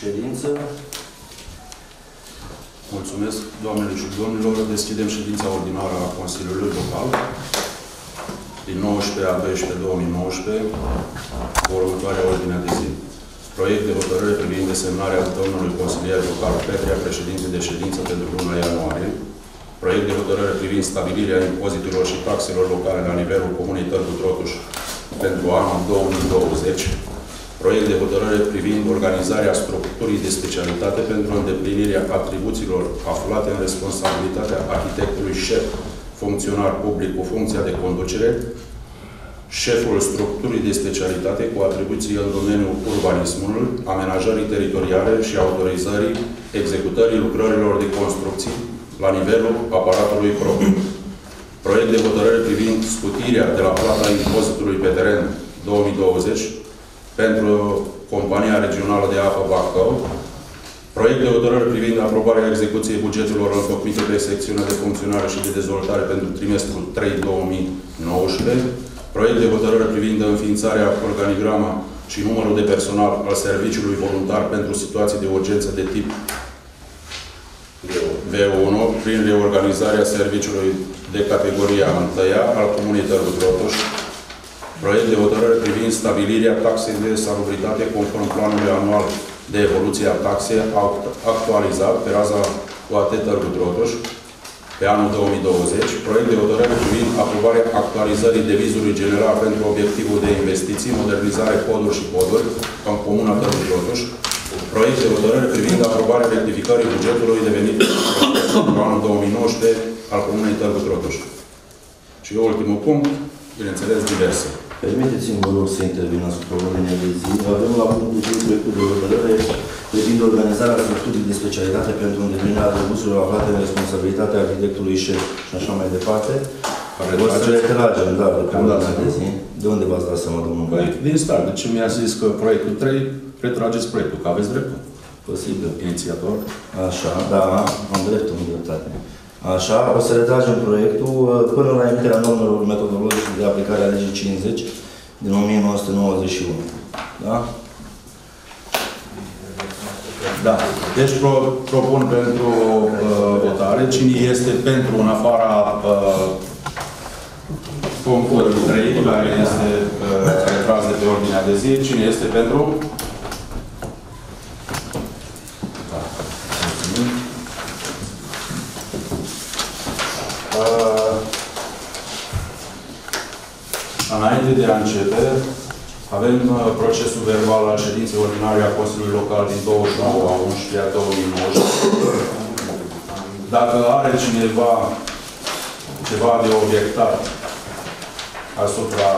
ședință. Mulțumesc, doamnelor și domnilor. Deschidem ședința ordinară a Consiliului Local din 19-a 12-a 2019 cu următoarea ordine de zi. Proiect de hotărâre privind desemnarea domnului consilier Pocaru Petre a președintei de ședință pentru luna ianuarie. Proiect de hotărâre privind stabilirea impozitelor și taxelor locale la nivelul comunei Târgu Trotuș pentru anul 2020. Proiect de hotărâre privind organizarea structurii de specialitate pentru îndeplinirea atribuțiilor aflate în responsabilitatea arhitectului șef, funcționar public cu funcția de conducere, șeful structurii de specialitate cu atribuții în domeniul urbanismului, amenajării teritoriale și autorizării executării lucrărilor de construcții la nivelul aparatului propriu. Proiect de hotărâre privind scutirea de la plata impozitului pe teren 2020 pentru Compania Regională de Apă Bacău. Proiect de hotărâre privind aprobarea execuției bugetelor înfăcmite pe secțiunea de funcționare și de dezvoltare pentru trimestrul 3-2019. Proiect de hotărâre privind înființarea organigrama și numărul de personal al serviciului voluntar pentru situații de urgență de tip V1 prin reorganizarea serviciului de categoria 1-a al comunei Târgu Trotuș. Proiect de hotărâre privind stabilirea taxei de salubritate conform planului anual de evoluție a taxei actualizat pe raza OAT Târgu Trotuș pe anul 2020, proiect de hotărâre privind aprobarea actualizării devizului general pentru obiectivul de investiții, modernizare, poduri și poduri, în comuna Târgu Trotuș, proiect de hotărâre privind aprobarea rectificării bugetului devenit pentru anul 2019 al comunei Târgu Trotuș. Și ultimul punct, bineînțeles, diverse. Permiteți-mi, vă rog, să intervin asupra ordinea de zi. Avem la punctul 5 proiectul de hotărâre privind organizarea structurii de specialitate pentru îndeplinirea atribuțiilor aflate în responsabilitatea arhitectului șef și așa mai departe. O să le tragem, da, deocamdată de zi. De unde v-ați dat seama, domnul? Din start. Deci mi-a zis că proiectul 3, retrageți proiectul, că aveți dreptul. Posibil. Inițiator. Așa, da, am dreptul, în dreptate. Așa, o să retragem proiectul până la emiterea normelor metodologice de aplicare a legii 50 din 1991. Da? Da. Deci propun pentru votare. Cine este pentru în afara punctul 3, care este retras de pe ordinea de zi? Cine este pentru? Înainte de a începe, avem procesul verbal al ședinței ordinare a Consiliului Local din 29-a 11-a 2019. Dacă are cineva ceva de obiectat asupra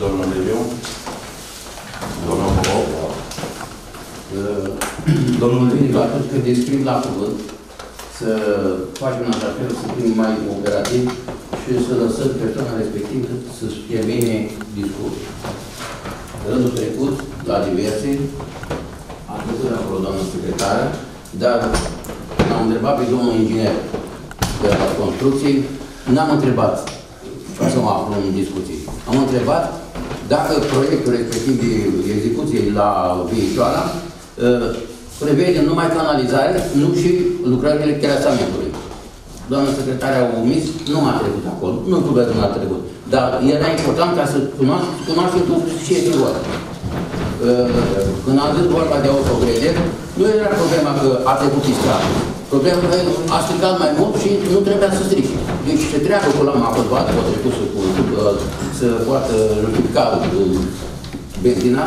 domnului Liviu, domnul Bob, domnul Liviu, atunci când descrim la cuvânt, să facem în așa fel să fim mai operativ și să lăsăm persoana respectivă să știe bine discursul. Rândul trecut, la diverse, am trecut acolo doamna secretară, dar am întrebat pe domnul inginer de la construcții, n-am întrebat ca să mă aflu în discuții. Am întrebat dacă proiectul respectiv de execuție la Vișoara prevede numai canalizare, nu și lucrările cherasamentului. Doamna secretară a omis, nu m-a trecut acolo, nu putea să m-a trecut. Dar era important ca să cunoaștem tot ce este vorba. Când am zis vorba de autocredere, nu era problema că a trecut istratul. Problema că a stricat mai mult și nu trebuia să strice. Deci se treabă cu la mapă, o trecut să poată ridica benzina,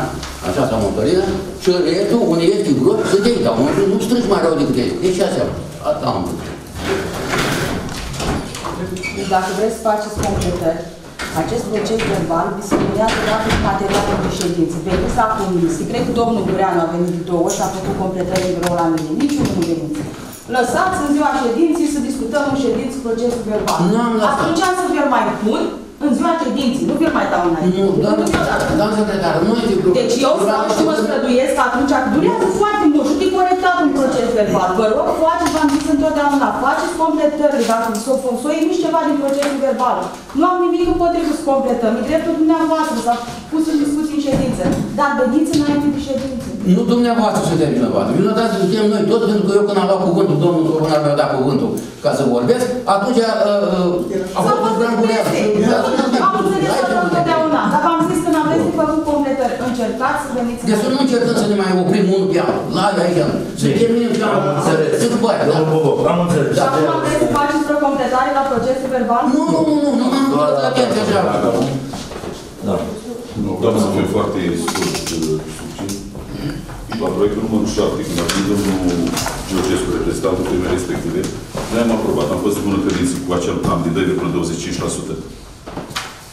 așa sau motorină, și restul, unii este gros, se dei, dar nu strângi mai rău decât ei. Deci așa, asta am văzut. Dacă vreți să faceți completări, acest proces verbal vi se punează dată în materialul de ședință. Veniți acum, se cred că domnul Bureanu a venit două și a făcut completări în vreo la mine. Niciunul nu veniți. Lăsați în ziua ședinții să discutăm în ședință procesul verbal. Atunci să vi-l mai pun în ziua ședinții, nu vi-l mai dau înainte. Nu, doamnă secretară, nu este problemă. Deci eu stau și mă străduiesc că atunci durează foarte mult și de corectat un proces verbal. Vă rog, faceți, v-am zis întotdeauna, faceți completările, dacă s-o emiți ceva din procesul verbal. Nu am nimic împotrivă să completăm, e dreptul dumneavoastră, s-a pus în discuții în ședință, dar veniți înainte de ședință. Nu dumneavoastră suntem vinovați. Vinovați suntem noi toți, pentru că eu când am luat cuvântul, domnul Soponaru mi-a dat cuvântul ca să vorbesc, atunci a fost un gran Bureanu. Am înțeles că nu totdeauna, dar v-am zis că n-am văzut făcut completări. Încercați să veniți... Deci să nu încercăm să ne mai oprim unul pe anul. La aici, să terminem pe anul. Să după aia, da? Am înțeles. Și acum vreți să faceți vreo completare la procesul verbal? Nu, nu, nu, nu, am luat atenție așa. Da. Doamne, să fie foarte subțin. La proiectul numărul 7, când a venit domnul Georgescu, reprezentantul temei respective, noi am aprobat, am fost îmbunătățiți cu acel plan de 2,25%.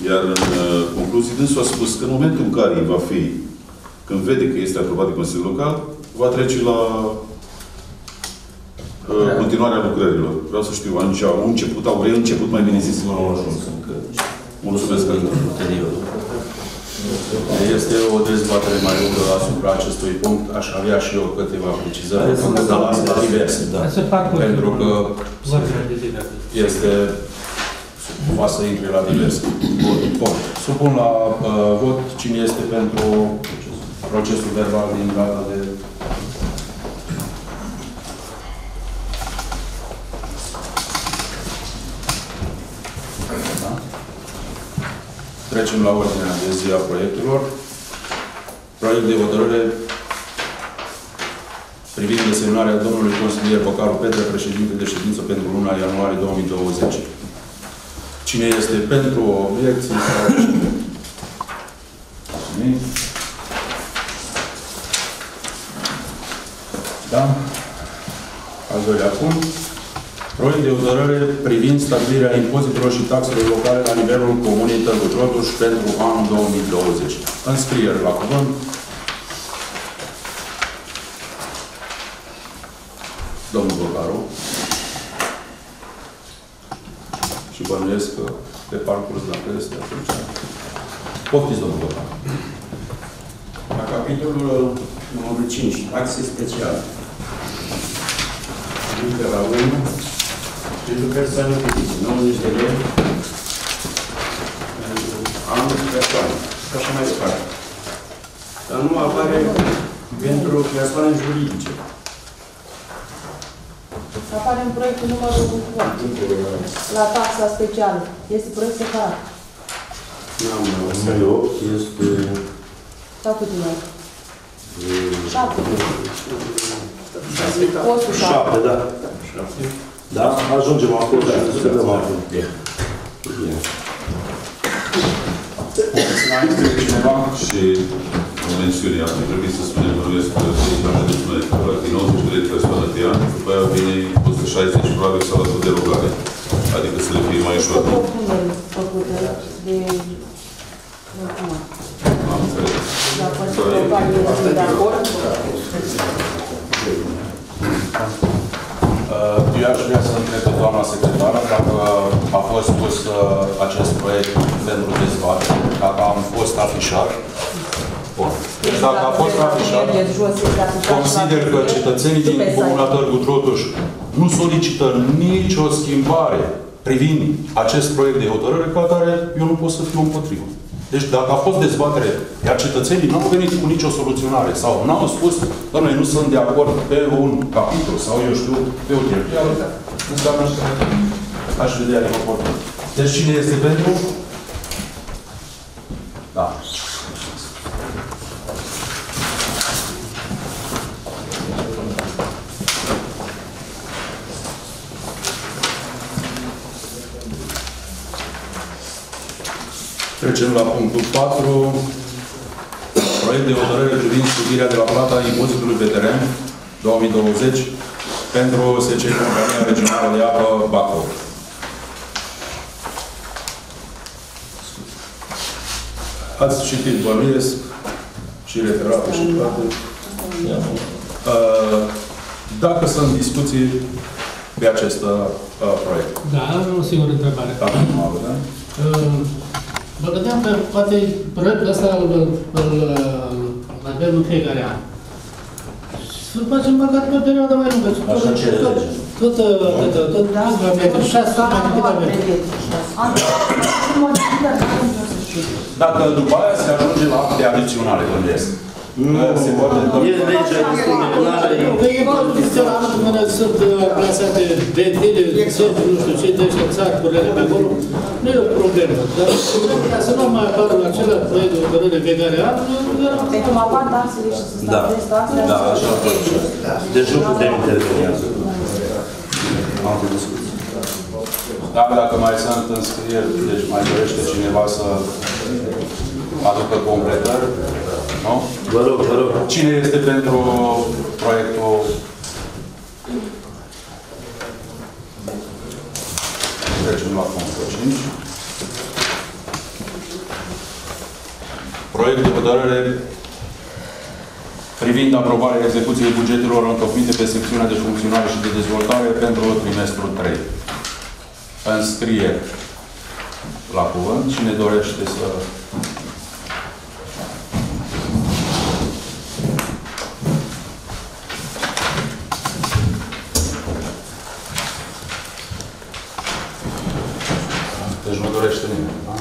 Iar în concluzii, dânsul a spus că în momentul în care va fi, când vede că este aprobat de Consiliul Local, va trece la continuarea lucrărilor. Vreau să știu, au început, au reînceput, mai bine zis, nu au ajuns. Mulțumesc că este o dezbatere mai lungă asupra acestui punct. Aș avea și eu câteva precizări. Pentru că este... va să intre la diverse. Bun. Supun la vot cine este pentru procesul verbal din data de... Trecem la ordinea de zi a proiectelor. Proiect de hotărâre privind desemnarea domnului consilier Pocaru Petre, președinte de ședință pentru luna ianuarie 2020. Cine este pentru obiecții? Da? Al doilea punct. Proiect de hotărâre privind stabilirea impozitelor și taxelor locale la nivelul comunei Târgu Trotuș pentru anul 2020. Înscriere la cuvânt. Domnul Pocaru. Și bănuiesc că pe parcurs dacă este atunci. Poftiți, domnul Pocaru. La capitolul numărul 5, taxe speciale. Litera 1. Pentru persoane fizice, 90 de lei, pentru anul persoane, și așa mai departe. Dar nu apare pentru persoane juridice. Apare în proiectul numărul 1, la taxa specială. Este proiect separat. Numărul 8 este... Sau cât mai? 7. 7, da. 7. Da? Ajungem acolo. Înainte de cineva și o mențiune, ar trebui să spunem că din 90 de lei persoană pe an, după aia vine 160, probabil s-a luat o derogare. Adică să le fie mai ușor. Am înțeles. Eu aș vrea să întreb pe doamna secretară dacă a fost pus acest proiect pentru dezbatere, dacă a fost afișat. Bun. Dacă a fost afișat, consider că cetățenii din comuna Târgu Trotuș nu solicită nicio schimbare privind acest proiect de hotărâre, cu atare eu nu pot să fiu împotrivă. Deci dacă a fost dezbatere, iar cetățenii nu au venit cu nicio soluționare sau nu au spus că noi nu sunt de acord pe un capitol sau, eu știu, pe o direcție, înseamnă că aș vedea de oportun. Deci cine este pentru? Da. Trecem la punctul 4. Proiect de hotărâre privind studirea de la plata impozitului pe teren 2020 pentru SC Compania Regională de Apă Bacău. Ați citit, bănuiesc, și referat și toate. Dacă sunt discuții pe acest proiect. Da, am o singură întrebare. Da, da. Mă gândeam că poate proiectul ăsta îl avem în fiecare an. Să facem băgat pe o perioadă mai lungă. Așa ce lege. Tot anul avem, 6 ani, mai cât avem. Dacă după aia se ajunge la acte adiționale, gândesc. Se poate sunt plasate ventile, țăpuri, nu știu ce, de ăștia țacurile, acolo, nu e o problemă. Dar ca să nu mai apară la acela proiect de hotărâre pe care am, deci cum apar dansele și să stabilesc astea? Da, așa tot. Deci nu putem interveni asupra. Alte discuții. Dacă mai sunt înscrieri, deci mai dorește cineva să aducă completări, nu? Vă rog, vă rog. Cine este pentru proiectul? Trecem la punctul 5. Proiect de hotărâre privind aprobarea execuției bugetelor întocmite pe secțiunea de funcționare și de dezvoltare pentru trimestrul 3. Înscrie la cuvânt. Cine dorește să... Deci nu dorește nimeni, da?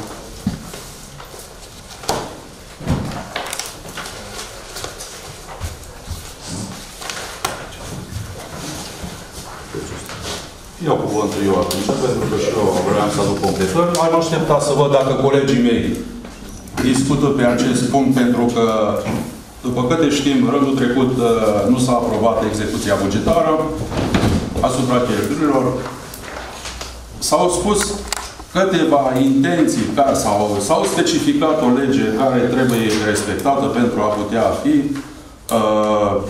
Iau cuvântul eu atunci, pentru că și eu vreau să aduc completări. Am așteptat să văd dacă colegii mei discută pe acest punct, pentru că, după câte știm, rândul trecut nu s-a aprobat execuția bugetară asupra cheltuielilor. S-au spus câteva intenții care s-au specificat o lege care trebuie respectată pentru a putea fi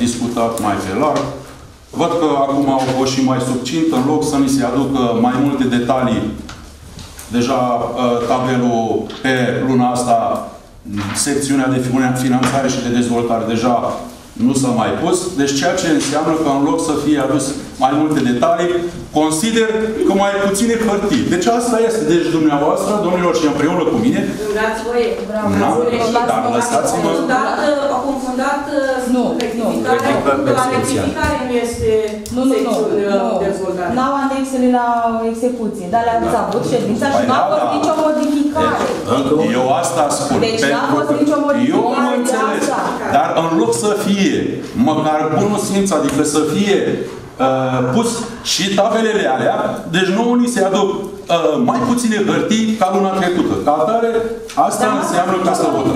discutat mai pe larg. Văd că acum au fost și mai succint, în loc să ni se aducă mai multe detalii. Deja tabelul pe luna asta, secțiunea de finanțare și de dezvoltare, deja nu s-a mai pus. Deci ceea ce înseamnă că în loc să fie adus mai multe detalii, consider că mai puține hârtii. Deci asta este. Deci dumneavoastră, domnilor, și împreună cu mine... Îmi dați voie, vreau să spune. Dar lăsați-mă... Au confundat rectificarea. La rectificare nu este secțiunea dezvoltare. N-au anexele la execuție. Dar le-ați avut ședința și n-a fost nicio modificare. Eu asta spun. Deci n-a fost nicio modificare. Eu mă înțeles. Dar în loc să fie, măcar bunul simț, adică să fie pus și tabelele alea, deci nouă ni se aduc mai puține hârtii ca luna trecută. Ca atare, asta înseamnă ca să votăm.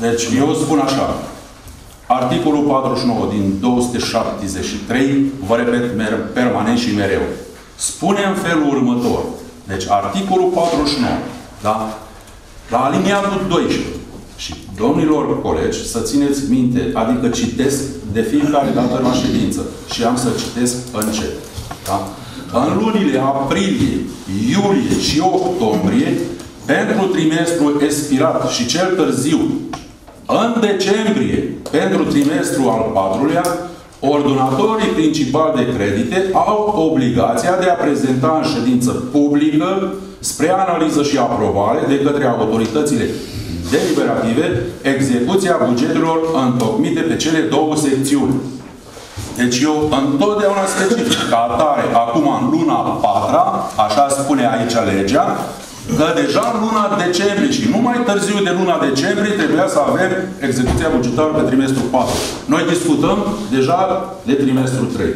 Deci, eu spun așa. Articolul 49 din 273, vă repet permanent și mereu, spune în felul următor. Deci, articolul 49, da? La aliniatul 12. Și, domnilor colegi, să țineți minte, adică citesc de fiecare dată la ședință și am să citesc încet. Da? În lunile aprilie, iulie și octombrie, pentru trimestrul expirat și cel târziu, în decembrie, pentru trimestrul al patrulea, ordonatorii principali de credite au obligația de a prezenta în ședință publică spre analiză și aprobare de către autoritățile deliberative, execuția bugetelor întocmite pe cele două secțiuni. Deci eu întotdeauna specific ca atare, acum în luna 4-a, așa spune aici legea, că deja în luna decembrie și nu mai târziu de luna decembrie trebuia să avem execuția bugetară pe trimestrul 4. Noi discutăm deja de trimestrul 3.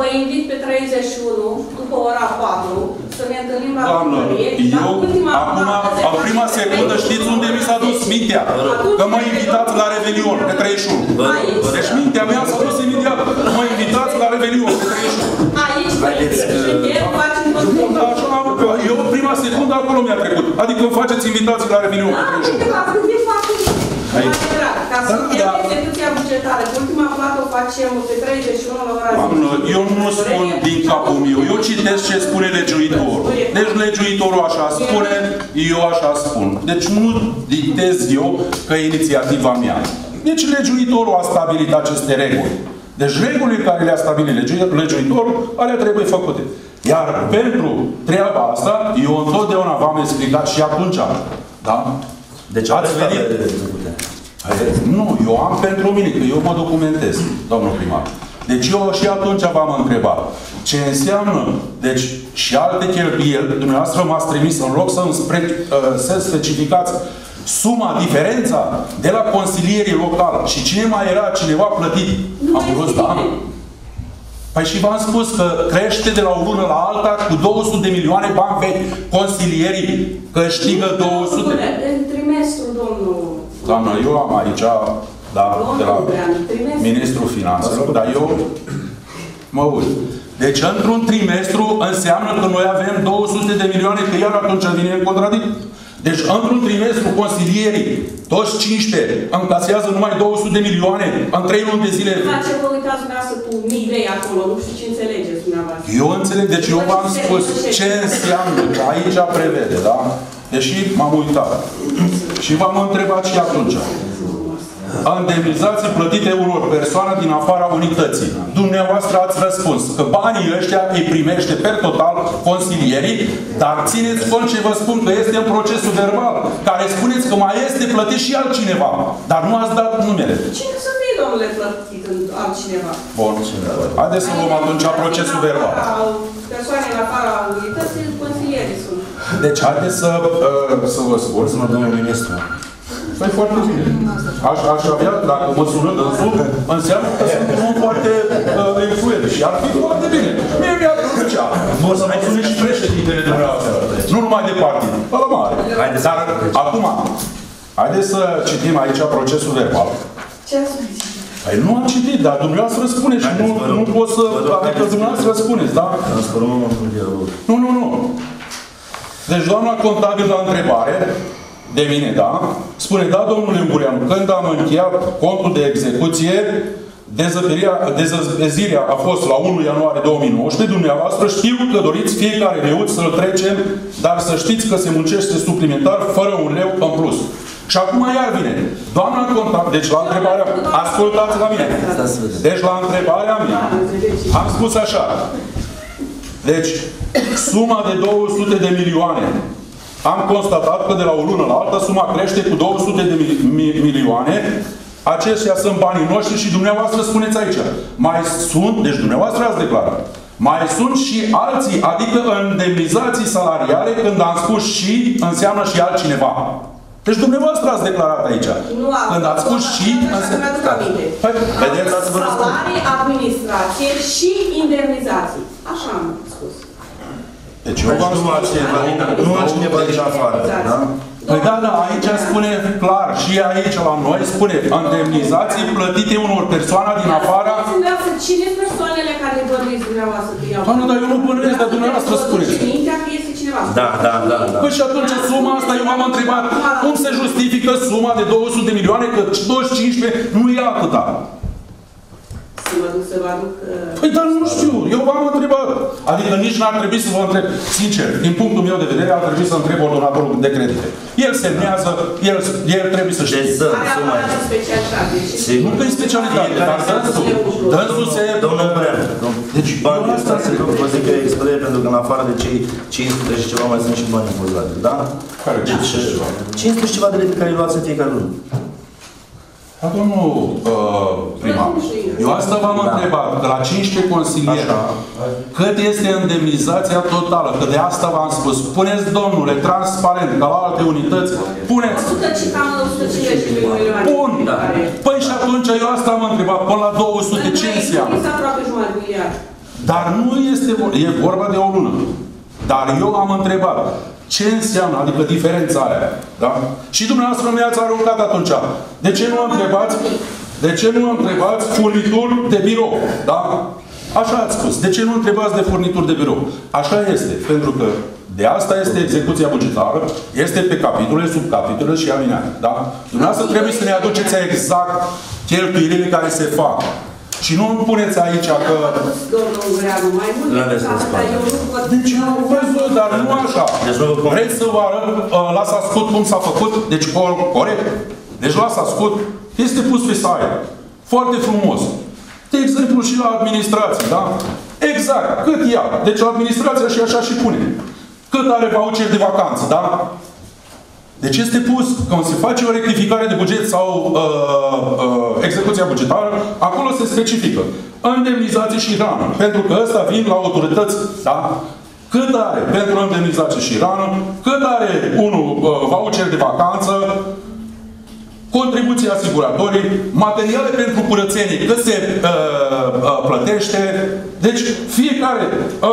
Vă invit pe 31, după ora 4, să ne întâlnim la bucărie. Eu, acum, în prima secundă, știți unde mi s-a dus mintea? Că mă invitați la Revelion, pe 31. Deci mintea mea s-a dus imediat. Mă invitați la Revelion, pe 31. Aici, eu, prima secundă, acolo mi-a trecut. Adică îmi faceți invitații la Revelion, pe 31. Ca să fie execuția bugetară, ultima plată o facem pe 31 la ora 10. Eu nu spun din capul meu, eu citesc ce spune legiuitorul. Deci legiuitorul așa spune, eu așa spun. Deci nu dictez eu că e inițiativa mea. Deci legiuitorul a stabilit aceste reguli. Deci regulile care le-a stabilit legiuitorul, alea trebuie făcute. Iar pentru treaba asta, eu întotdeauna v-am explicat și atunci. Da? Deci ați venit... Nu, eu am pentru mine, că eu mă documentez, domnul primar. Deci eu și atunci v-am întrebat. Ce înseamnă, deci, și alte cheltuieli, dumneavoastră m-ați trimis, în loc să specificați suma, diferența de la consilierii locali și cine mai era cineva plătit. Am fost anul. Păi și v-am spus că crește de la o lună la alta cu 200 de milioane bani pe consilierii, că câștigă 200. În trimestru, domnul... Doamna, eu am aici, da, de la Ministrul Finanțelor, dar eu mă uit. Deci, într-un trimestru înseamnă că noi avem 200 de milioane, că iar atunci vine în contradict. Deci, într-un trimestru, consilierii, toți 15, încasează numai 200 de milioane în 3 luni de zile. La ce vă uitați dumneavoastră cu mii lei acolo? Nu știu ce înțelegeți dumneavoastră. Eu înțeleg. Deci, eu v-am spus ce înseamnă, că aici prevede, da? Deși m-am uitat. Și v-am întrebat și atunci. Indemnizații plătite unor persoane din afara unității. Dumneavoastră ați răspuns că banii ăștia îi primește per total consilierii, dar țineți cont ce vă spun că este în procesul verbal, care spuneți că mai este plătit și altcineva, dar nu ați dat numele. Cine să fie, domnule, plătit altcineva? Bun. Haideți să luăm atunci procesul verbal. Persoanele din afara unității, consilierii sunt. Deci, haideți să vă spun, domnul ministru. Păi foarte bine. Aș avea, dacă mă sună dânsul, înseamnă că sunt un om foarte influent. Și ar fi foarte bine. Mie mi-ar plăcea. O să mă sune și președintele dumneavoastră. Nu numai de partid. Păi la mare. Dar acum, haideți să citim aici procesul verbal. Ce ați zis? Păi nu am citit, dar dumneavoastră spuneți și nu pot să... Adică dumneavoastră spuneți, da? Nu, nu, nu. Deci doamna contabil la întrebare... De mine, da? Spune, da, domnule Bureanu, când am încheiat contul de execuție, dezăzirea a fost la 1 ianuarie 2019, dumneavoastră știu că doriți fiecare leuț să-l trecem, dar să știți că se muncește suplimentar fără un leu în plus. Și acum iar vine. Doamna contabilă, deci la întrebarea... Ascultați la mine. Deci la întrebarea mea am spus așa. Deci, suma de 200 de milioane... Am constatat că de la o lună la alta suma crește cu 200 de milioane. Aceștia sunt banii noștri și dumneavoastră spuneți aici. Mai sunt, deci dumneavoastră ați declarat. Mai sunt și alții, adică indemnizații salariale, când am spus și, înseamnă și altcineva. Deci dumneavoastră ați declarat aici. Nu am. Când ați spus și... Salarii, administrație și indemnizații. Așa am spus. Deci eu v-am spus, nu altcineva din afară, da? Păi da, da, aici spune clar, și aici la noi spune indemnizații plătite unor persoane din afara... Cine sunt persoanele care bănuiesc dumneavoastră că iau? Nu, dar eu nu bănuiesc, dar dumneavoastră spuneți. Da, da, da. Păi și atunci suma asta, eu m-am întrebat, cum se justifică suma de 200 de milioane, că 215 nu e atâta? Păi dar nu știu, eu v-am întrebat. Adică nici n-ar trebui să vă întreb. Sincer, din punctul meu de vedere, ar trebui să întreb ordonatorul de credite. El semnează, el trebuie să știe. Deci suma aia. Nu că e specialitate, dar dânsul se... Domnul Brean, deci banii ăsta se duc, vă zic că e experiență, pentru că în afară de cei 500 și ceva mai sunt și banii impozate, da? Care 500 și ceva? 500 și ceva de lei pe care îi luați în fiecare lună. Dar domnul primar, eu asta v-am întrebat, că la 15 consilieri, cât este indemnizația totală? Că de asta v-am spus. Puneți, domnule, transparent, ca la alte unități, puneți... 150 de milioane. Bun. Păi și atunci eu asta am întrebat, până la 200, ce înseamnă? Dar nu este... E vorba de o lună. Dar eu am întrebat... Ce înseamnă? Adică diferența aia. Da? Și dumneavoastră mi-ați aruncat atunci. De ce nu întrebați? De ce nu întrebați furnituri de birou? Da? Așa ați spus. De ce nu întrebați de furnituri de birou? Așa este. Pentru că de asta este execuția bugetară, este pe capitole, subcapitole și alineate. Da? Dumneavoastră trebuie să ne aduceți exact cheltuielile care se fac. Și nu îmi puneți aici că... Domnul Bureanu, mai mult decât asta, eu nu văd... Deci, dar nu așa. Vreți să vă arăt, las ascult cum s-a făcut? Deci, corect. Deci, las ascult. Este pus pe site. Foarte frumos. De exemplu, și la administrație, da? Exact. Cât ia? Deci, administrația și așa și pune. Cât are voucher de vacanță, da? Deci este pus, când se face o rectificare de buget sau execuția bugetară, acolo se specifică. Indemnizații și rană. Pentru că ăsta vin la autorități, da? Cât are pentru indemnizații și rană, cât are unul voucher de vacanță, contribuții asiguratorii, materiale pentru curățenie, că se plătește. Deci, fiecare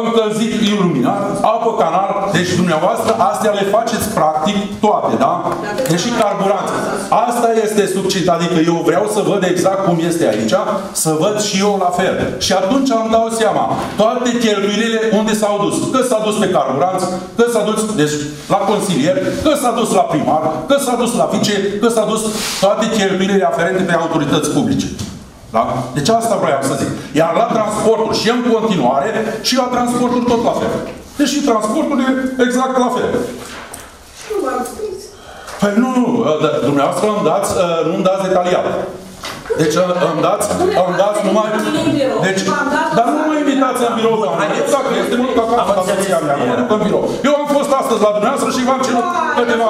încălzit, iluminat, apă, canal, deci dumneavoastră, astea le faceți practic toate, da? Deci carburant. Asta este succint, adică eu vreau să văd exact cum este aici, să văd și eu la fel. Și atunci am dau seama toate cheltuielile unde s-au dus. Că s-a dus pe carburant, că s-a dus deci, la consilier, că s-a dus la primar, că s-a dus la vice, că s-a dus toate cheltuielile aferente pe autorități publice. Da? Deci asta vreau să zic. Iar la transporturi și în continuare, și la transporturi tot la fel. Deci și transportul e exact la fel. Nu v-am scris. Păi nu, nu. Dumneavoastră îmi dați, nu-mi dați detaliat. Deci îmi dați numai... Deci, dar nu mă invitați în birou, doamne. Dacă este mult ca față, dar nu mă în birou. Eu am fost astăzi la dumneavoastră și v-am cerut câteva...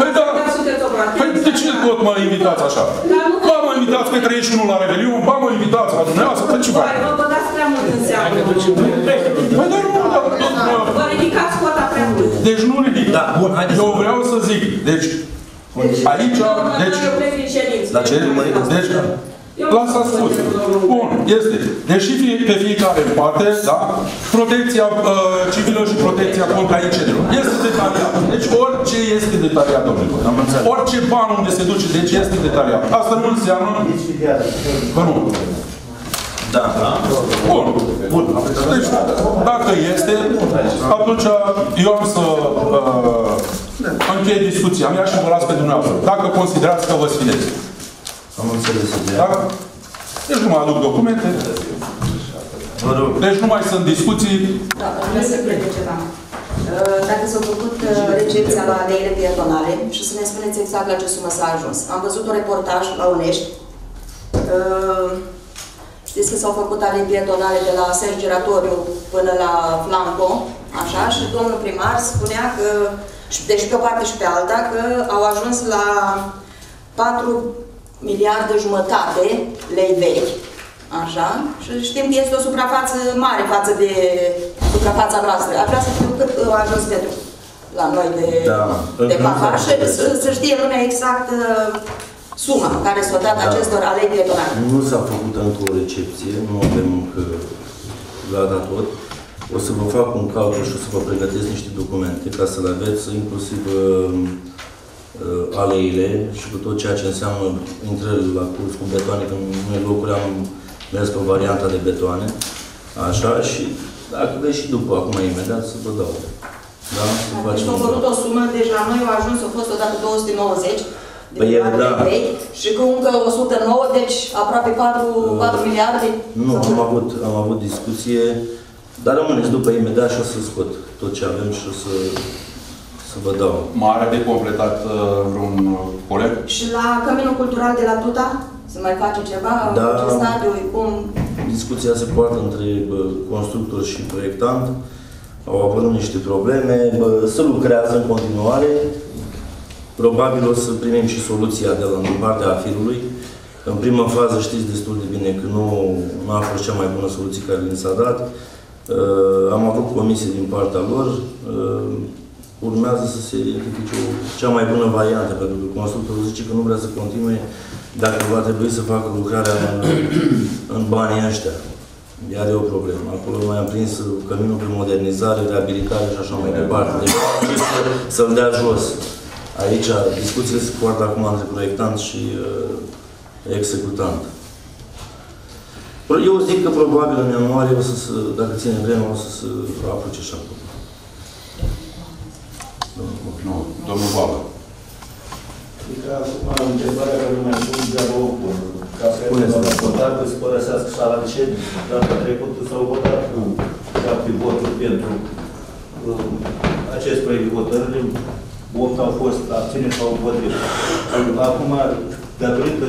Păi da. Păi de ce tot mă invitați așa? Ba mă invitați pe 31 la Revelion, ba mă invitați la dumneavoastră, pe ceva. Vă dați prea mult în seamă. Păi dar nu, dar tot mă... Vă ridicați cota prea mult. Deci nu ridic. Eu vreau să zic, deci... Aici, deci... La ce? Deci... Lasă spus. Bun, este. Deși pe fiecare în parte, da? Protecția civilă și protecția contra incendiilor. Este detaliat. Deci orice este detaliat, domnilor. Orice ban unde se duce, deci este detaliat. Asta nu înseamnă... Bă, nu. Da. Bun. Bun. Deci, dacă este, atunci eu am să... încheie discuția mea și vă las pe dumneavoastră. Dacă considerați că vă sfidezi. Am înțeles. Da? Deci nu mai aduc documente. Deci nu mai sunt discuții. Da, vreau să plec ceva. Dacă s-a făcut recepția la aleile pietonale și să ne spuneți exact la ce sumă s-a ajuns. Am văzut un reportaj la Onești. Știți că s-au făcut alei pietonale de la Sers Geratoriu până la Flanco. Așa? Și domnul primar spunea că deci pe o parte și pe alta, că au ajuns la 4,5 miliarde lei vechi. Așa? Și știm că este o suprafață mare față de suprafața noastră. Ar vrea să știu cât a ajuns de la noi de pahar și să știe lumea exact suma care s-a dat acestor alei pietonale. Nu s-a făcut încă o recepție, nu avem încă la dator. O să vă fac un calcul și o să vă pregătesc niște documente ca să le aveți, inclusiv aleile și cu tot ceea ce înseamnă intrările la curs cu betoane, că noi locuri am mers pe varianta de betoane, așa, și dacă vreți și după, acum imediat, să vă dau. Da? Deci am făcut o sumă, deci la noi a ajuns, a fost odată 290. Păi el, da. Și cu încă 109, deci aproape 4 miliarde. Nu, am avut discuție. Dar rămâneți după imediat și o să scot tot ce avem și o să vă dau. Mai are de completat vreun coleg? Și la Căminul Cultural de la Tuta? Se mai face ceva? Da. În ce stadiu? Cum? Discuția se poartă între constructor și proiectant. Au avut niște probleme. Se lucrează în continuare. Probabil o să primim și soluția de la partea afirului. În prima fază știți destul de bine că nu a fost cea mai bună soluție care ni s-a dat. Am avut comisii din partea lor, urmează să se identifice cea mai bună variantă, pentru că constructorul zice că nu vrea să continue dacă va trebui să facă lucrarea în banii ăștia. Iar e o problemă. Acolo noi am prins căminul pe modernizare, reabilitare și așa mai departe. Deci să-l dea jos. Aici discuțiile se poartă acum între proiectant și executant. Eu zic că probabil în ianuarie, dacă ține vremea, o să se apuce și acum. Domnul Babă. Adică acum întrebarea care nu mai spun degeaba o pun. Ca să ai votat, că se părăsească sala de ședință. Data trecută s-au votat cu 7 voturi pentru acest proiect de hotărâre. 8 au fost abțineri sau împotrivă. Acum, datorită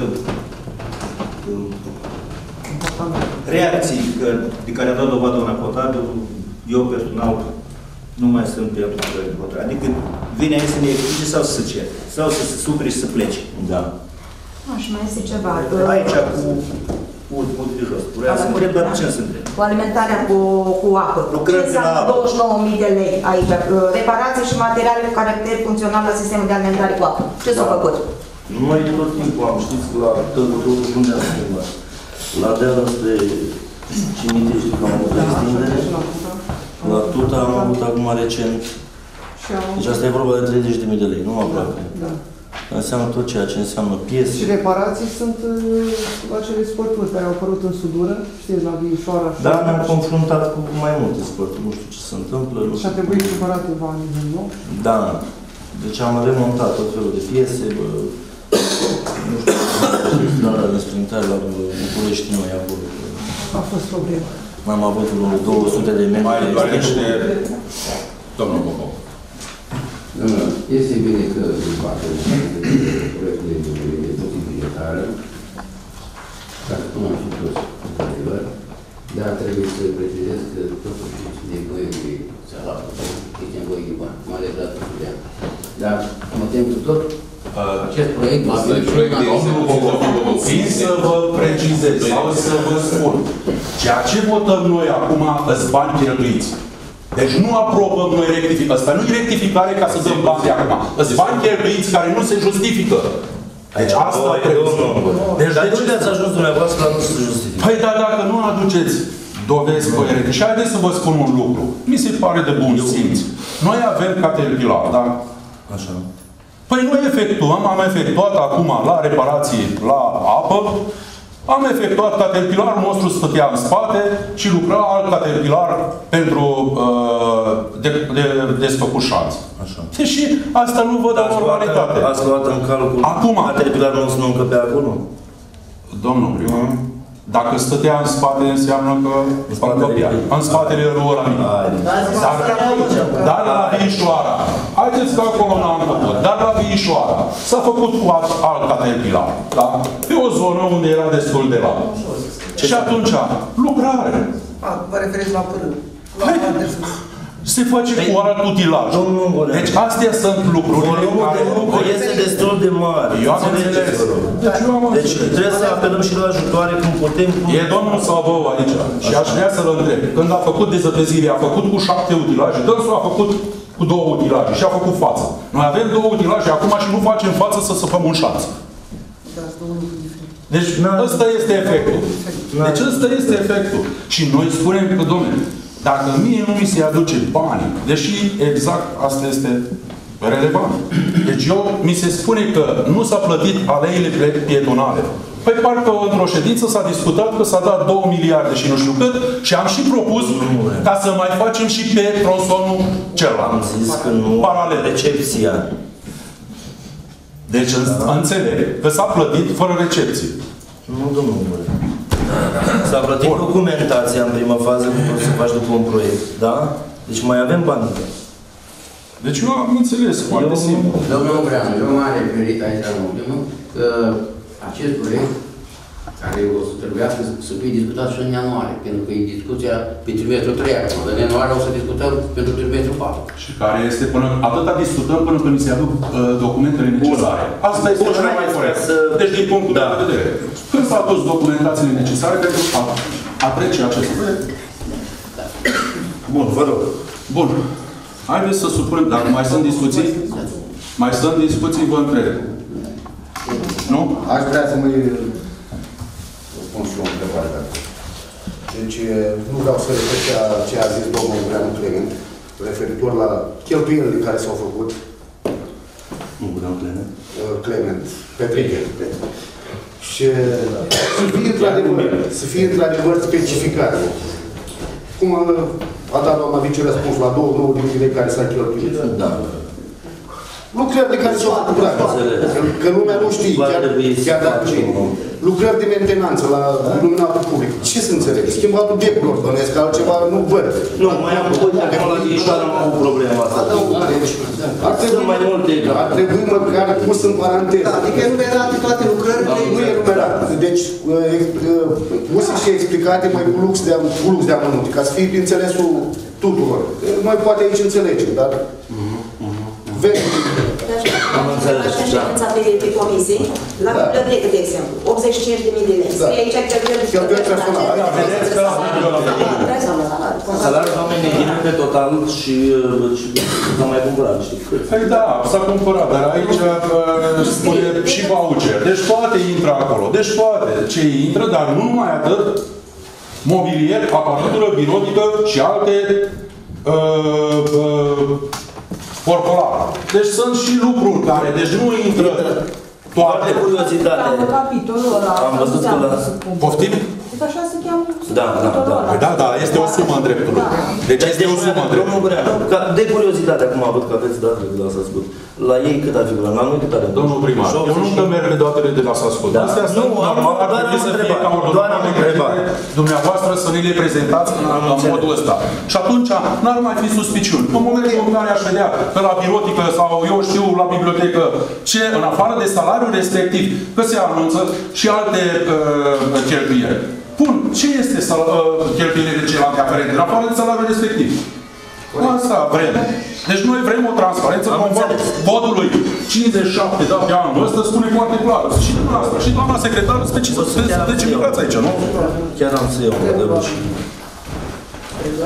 reacții de care a dat dovadă un acotat, eu personal nu mai sunt pe aplicare de hotărâre. Adică vine aici să ne explice sau să se cere, sau să se supere și să plece. Da. Aș mai este ceva. Aici cu de jos. Vreau să întreb, dar ce să întreb? Cu alimentarea cu apă. Lucrăți la apă. 29.000 de lei aici. Reparații și materiale cu caracter funcțional la sistemul de alimentare cu apă. Ce s-a făcut? Noi tot timpul am știți la Târgu Trotuș unde am schimbat. La deală spre cimitir știu că am avut extindere. La Tuta am avut acum recent. Deci asta e vorba de 30.000 de lei, nu aproape. Înseamnă tot ceea ce înseamnă piese. Și reparații sunt acele sporturi care au apărut în sudură, știți, la Vișoara. Da, ne-am confruntat cu mai multe sporturi, nu știu ce se întâmplă. Și a trebuit cumpărat ceva din nou? Da. Deci am remontat tot felul de piese, nu știu, strada de sprintare la București, noi acolo. A fost problemă. Am avut 200 de metri. Mai dorește domnul Popov. Este bine că dezbatem proiectul de dezvoltare multibugetară, dar cum am și toți, într-adevăr, dar trebuie să precizez că totuși este nevoie de salariu, este nevoie de bani, mai ales la totul de ani. Dar mă tem cu tot, acest proiect va fi țin să vă precizez sau să vă spun. Ceea ce votăm noi acum, îți bani cheltuiți. Deci nu aprobăm noi rectificare. Asta nu e rectificare ca să dăm bani de acum. Îți bani cheltuiți care nu se justifică. Deci asta e problema. Deci de ce ați ajuns dumneavoastră la nu se justifică? Păi da, dacă nu aduceți dovezi coerente. Și haideți să vă spun un lucru. Mi se pare de bun simț. Noi avem Caterpillar, da? Așa. Păi noi efectuăm, am efectuat acum la reparații la apă, am efectuat caterpilarul nostru, stătea în spate și lucra alt caterpilar pentru desfăcușanți. Și asta nu vă dă normalitate. Ați luat în calcul acum, caterpilarul nostru nu încăpea acolo? Domnul primar, dacă stătea în spate, înseamnă că în spatele ruralii. Dar la Vișoara, haideți că acolo n-am făcut, dar la Vișoara s-a făcut cu alt caterpilar, da? Pe o zonă unde era destul de larg. Și atunci, lucrare. Vă referiți la pârâ. Se face cu alt utilaj. Deci astea sunt lucruri care este destul de mare. Eu am înțeles. Deci trebuie să apelăm și la ajutoare când putem. E domnul Sabău aici. Și aș vrea să-l întreb. Când a făcut dezăpezire, a făcut cu 7 utilaje. Dânsul a făcut cu 2 utilaje și a făcut față. Noi avem 2 utilaje acum și nu facem față să săpăm un șanț. Deci ăsta este efectul. Deci ăsta este efectul. Și noi spunem că, domnule, dacă mie nu mi se aduce banii, deși exact asta este relevant. Deci mi se spune că nu s-a plătit aleile pietonale. Păi parcă într-o ședință s-a discutat că s-a dat 2 miliarde și nu știu cât și am și propus ca să mai facem și pe tronsonul celălalt. Am zis că nu paralel. Recepția. Deci înțeleg că s-a plătit fără recepție. Nu, domnule. S-a plătit documentația în prima fază, cum poți să faci după un proiect, da? Deci mai avem bani. Deci eu am înțeles foarte simplu. Domnul Bureanu, eu m-am referit aici la ultimul, că acest proiect, care o să trebuia să fie discutat și în ianuarie, pentru că e discuția pe trimestrul 3, acum, în ianuarie o să discutăm pentru trimestrul 4. Și care este până, atâta discutăm până când se aduc documentele necesare. Asta este cea mai corect. Deci din punctul de vedere. Când s-au adus documentațiile necesare pentru a trece acest proiect? Bun, vă rog. Bun. Haideți să supunem, dacă mai sunt discuții, vă întreb. Nu? Aș vrea să mă spun și eu întrebare. Deci, nu vreau să repet ce a zis domnul Bureanu Clement, referitor la cheltuielile care s-au făcut. Nu, Bureanu Clement. Clement, Petre. Și să fie într-adevăr specificat. Cum a dat doamna vice răspuns la 2 de lei care s-a cheltuit. Da. Lucrări de care s-au apucat, că lumea nu știe chiar dacă ce. Lucrări de mentenanță la luminatul public. Ce să înțeleg? Schimbatul depilor, bănesc, altceva nu văd. Nu, mai am făcut de acolo la Vișoara, nu am o problemă asta. Ar trebui măcar pus în paranteză. Adică enumerate toate lucrările. Nu enumerate. Deci, puse și explicate mai cu lux de amănunte, ca să fie din înțelesul tuturor. Noi poate aici înțelegem, dar... Vezi. Am înțeles, da. Ședința de comisie, la bibliotecă, de exemplu, 85.000 de lei. Scrie aici cheltuieli personale. Vedeți că salariul oamenii din pe total și s-a mai cumpărat, știi? Păi da, s-a cumpărat, dar aici spune și voucher. Deci toate intră acolo. Deci toate ce intră, dar nu numai atât. Mobilier, aparatură birotică și alte corporale. Deci sunt și lucruri care, deci nu intră toate. Curiozitate. Am văzut că la... Poftim? Așa se cheamă. Da, da, da. Da, da, este o sumă în dreptul. Deci este o sumă în dreptul. De curiozitate, acum am avut că aveți datele de la Sascut. La ei cât ar fi? La noi cât ar fi? Domnul primar, eu nu dăm merele datele de la Sascut. Nu, doar am întrebat. Doar am întrebat. Dumneavoastră să ne le prezentați în modul ăsta. Și atunci n-ar mai fi suspiciuni. În momentul în care aș vedea că la birotică sau eu știu la bibliotecă ce, în afară de salariul respectiv, că se anunță și alte cheltuieli. Bun, ce este cheltuielile celelalte aferente, în afară de salariul respectiv? Asta vrem. Deci noi vrem o transparență conform codului 57 de anul ăsta, spune foarte clar. Și dumneavoastră, și doamna secretară, specificați aici, nu? Chiar am să iau de rușine.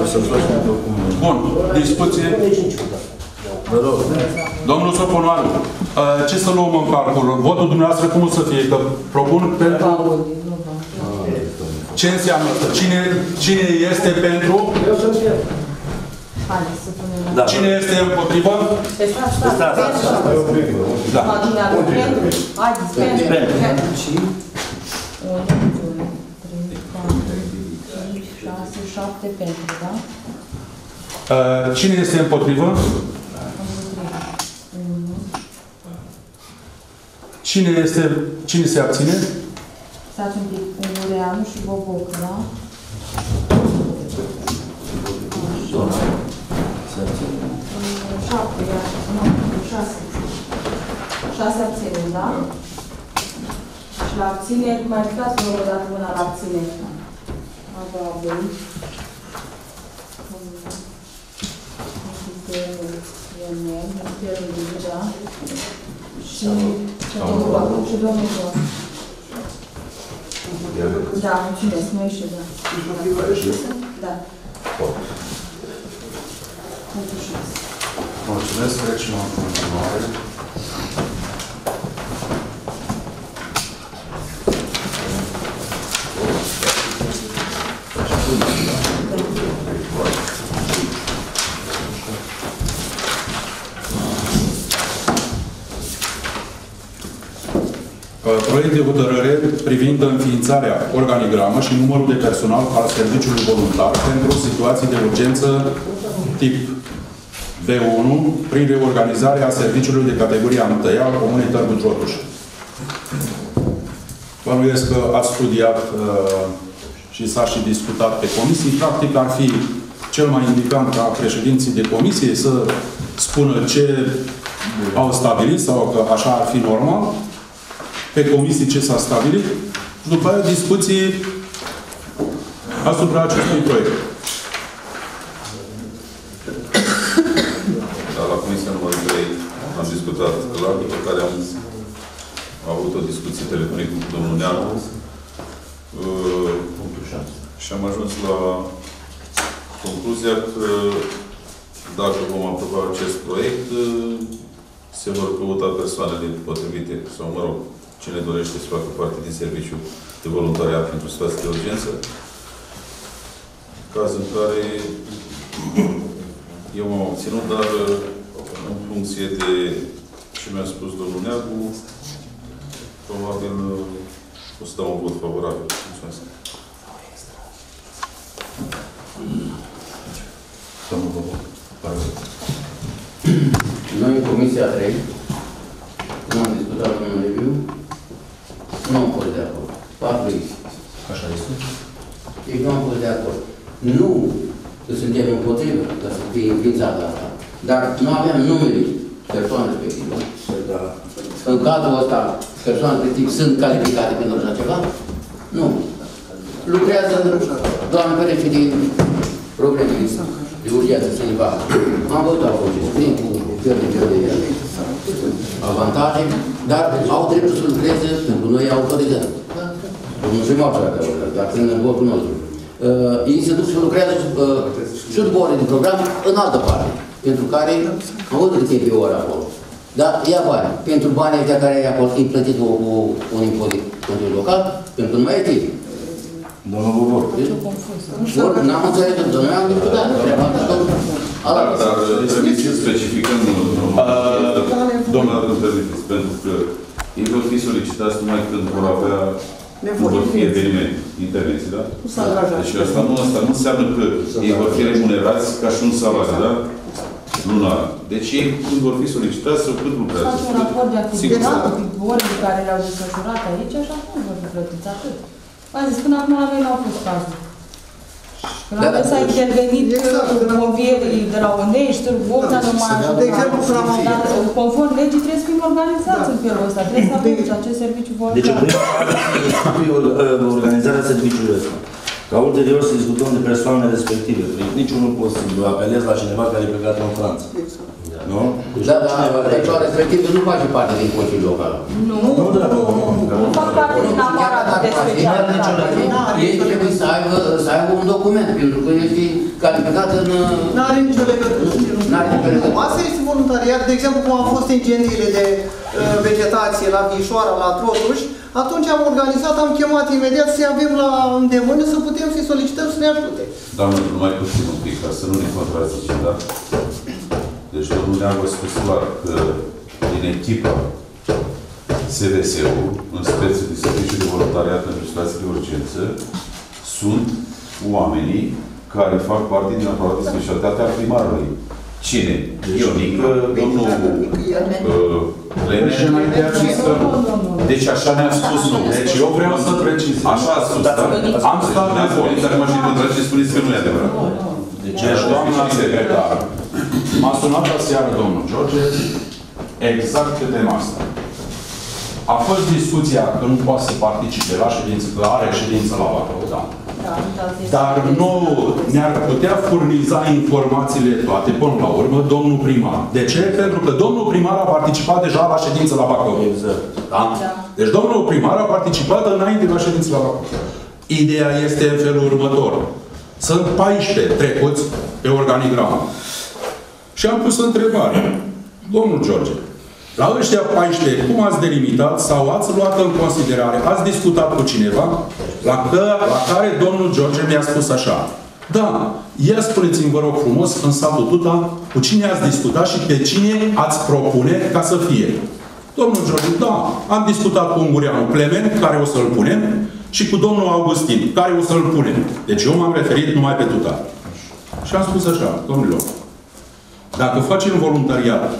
O să-mi faci un document. Bun, discuție. Domnul Soponaru, ce să luăm în calcul? Votul dumneavoastră cum o să fie? Că propun pentru... Ce înseamnă? Cine este pentru? Eu sunt eu. Cine este împotrivă? Da. Cine este împotrivă? Cine se abține? Stați un pic, cu Bureanu și Boboc, da? Șase abțineri, da? Și la abțineri, mai uitați o dată mâna la abțineri. A doua bun. Și domnul Boboc. Da, mulțumesc, nu ești, da. Da. Mulțumesc. Mulțumesc, trecem în continuare. Proiect de hotărâre privind înființarea organigramă și numărul de personal al serviciului voluntar pentru situații de urgență tip B1 prin reorganizarea serviciului de categoria 1 al Comunei Târgu Trotuș. Bănuiesc că ați studiat și s-a și discutat pe comisii. Practic ar fi cel mai indicat ca președinții de comisie să spună ce au stabilit sau că așa ar fi normal. Pe comisii ce s-a stabilit, după aia discuții asupra acestui proiect. Da, la comisia numărul 3 am discutat clar, după care am avut o discuție telefonică cu domnul Neanu și am ajuns la concluzia că dacă vom aproba acest proiect, se vor căuta persoanele potrivite sau, mă rog, cine dorește să facă parte din serviciul de voluntariat pentru situații de urgență, caz în care eu m-am obținut, dar în funcție de ce mi-a spus domnul Neagu, probabil o să dau un vot favorabil. Mulțumesc. Noi, în Comisia 3, când am discutat un review, nu am fost de acord. 4X. Așa este? Deci nu am fost de acord. Nu că suntem împotrivă, ca să fie înființat la asta. Dar nu aveam numele persoane respective. Da. În cazul ăsta, persoane respective sunt calificate pentru așa ceva? Nu. Lucrează doar în pereche de probleme. de uriață cineva. Am văzut acolo ce spune cu fel de avantaje, dar au dreptul să lucreze pentru noi autorizăm. Mulțumim altfel acolo, dar sunt în locul nostru. Ei se duc și lucrează sub ore din program în altă parte, pentru care am văzut cât e pe oră acolo. Dar ia bani. Pentru banii ăștia care îi plătit un impozit local, pentru că nu mai e timp. Domnul Bobor. Deci nu confuz. N-am înțeles, domnul, am discutat. Dar trebuie să specificăm, domnul, pentru că ei vor fi solicitați numai când vor avea evenimente, intervenții, da? Deci asta nu înseamnă că ei vor fi remunerați ca și un salariu, da? Lunar. Deci ei când vor fi solicitați sau când lucrează. Să faci un raport de activitate, ori pe care le-au desfășurat aici, așa cum vor fi plătiți atât. V-am zis, până acum la noi n-au fost cazul. La noi s-a intervenit convierii de la Onești, Târgu Trotuș, conform legii trebuie să fim organizați în felul ăsta. Trebuie să aplici acest serviciu voluntar. Deci, organizarea serviciului ăsta. Ca ulterior să discutăm de persoane respective. Niciunul poți să apelezi la cineva care e plecat în Franța. Nu? Da, dar persoana respectivă nu face parte din Consiliul Local. Nu, nu fac parte din aparatul de specialitate. Ei trebuie să aibă un document, pentru că este calificat în... N-are nicio legătură. Asta este voluntariat, de exemplu, cum au fost incendiile de vegetație la Vișoara, la Trotuș. Atunci am organizat, am chemat imediat să-i avem la îndemână, să putem să-i solicităm să ne ajute. Doamne, nu mai puțin un pic, ca să nu ne contrazicem, da? Deci domnul Neagă a spus clar că din echipa SVS-ul, în speță de serviciu de voluntariat în situații de urgență, sunt oamenii care fac parte din aparatul de specialitate a primarului. Cine? Ionică, domnul Lenin. Deci așa ne-a spus nu. Deci eu vreau să precizez. Așa a spus, dar am stat de acolo, dar mă știu că și spuneți că nu e adevărat. Deci doamna secretară m-a sunat aseară domnul George exact pe tema asta. A fost discuția că nu poate să participe la ședință, că are ședință la Bacău, da. Dar nu ne-ar putea furniza informațiile toate, până la urmă, domnul primar. De ce? Pentru că domnul primar a participat deja la ședință la Bacău. Exact. Da? Deci domnul primar a participat înainte la ședință la Bacău. Ideea este în felul următor. Sunt 14 trecuți pe organigramă. Și am pus întrebare. Domnul George, la ăștia 14, cum ați delimitat sau ați luat în considerare, ați discutat cu cineva, la care domnul George mi-a spus așa. Da, ia spuneți-mi, vă rog frumos, în satul Tuta, cu cine ați discutat și pe cine ați propune ca să fie. Domnul George, da, am discutat cu un Bureanu, Clement, care o să-l punem, și cu domnul Augustin, care o să-l punem. Deci eu m-am referit numai pe Tuta. Și am spus așa, domnilor, dacă facem voluntariat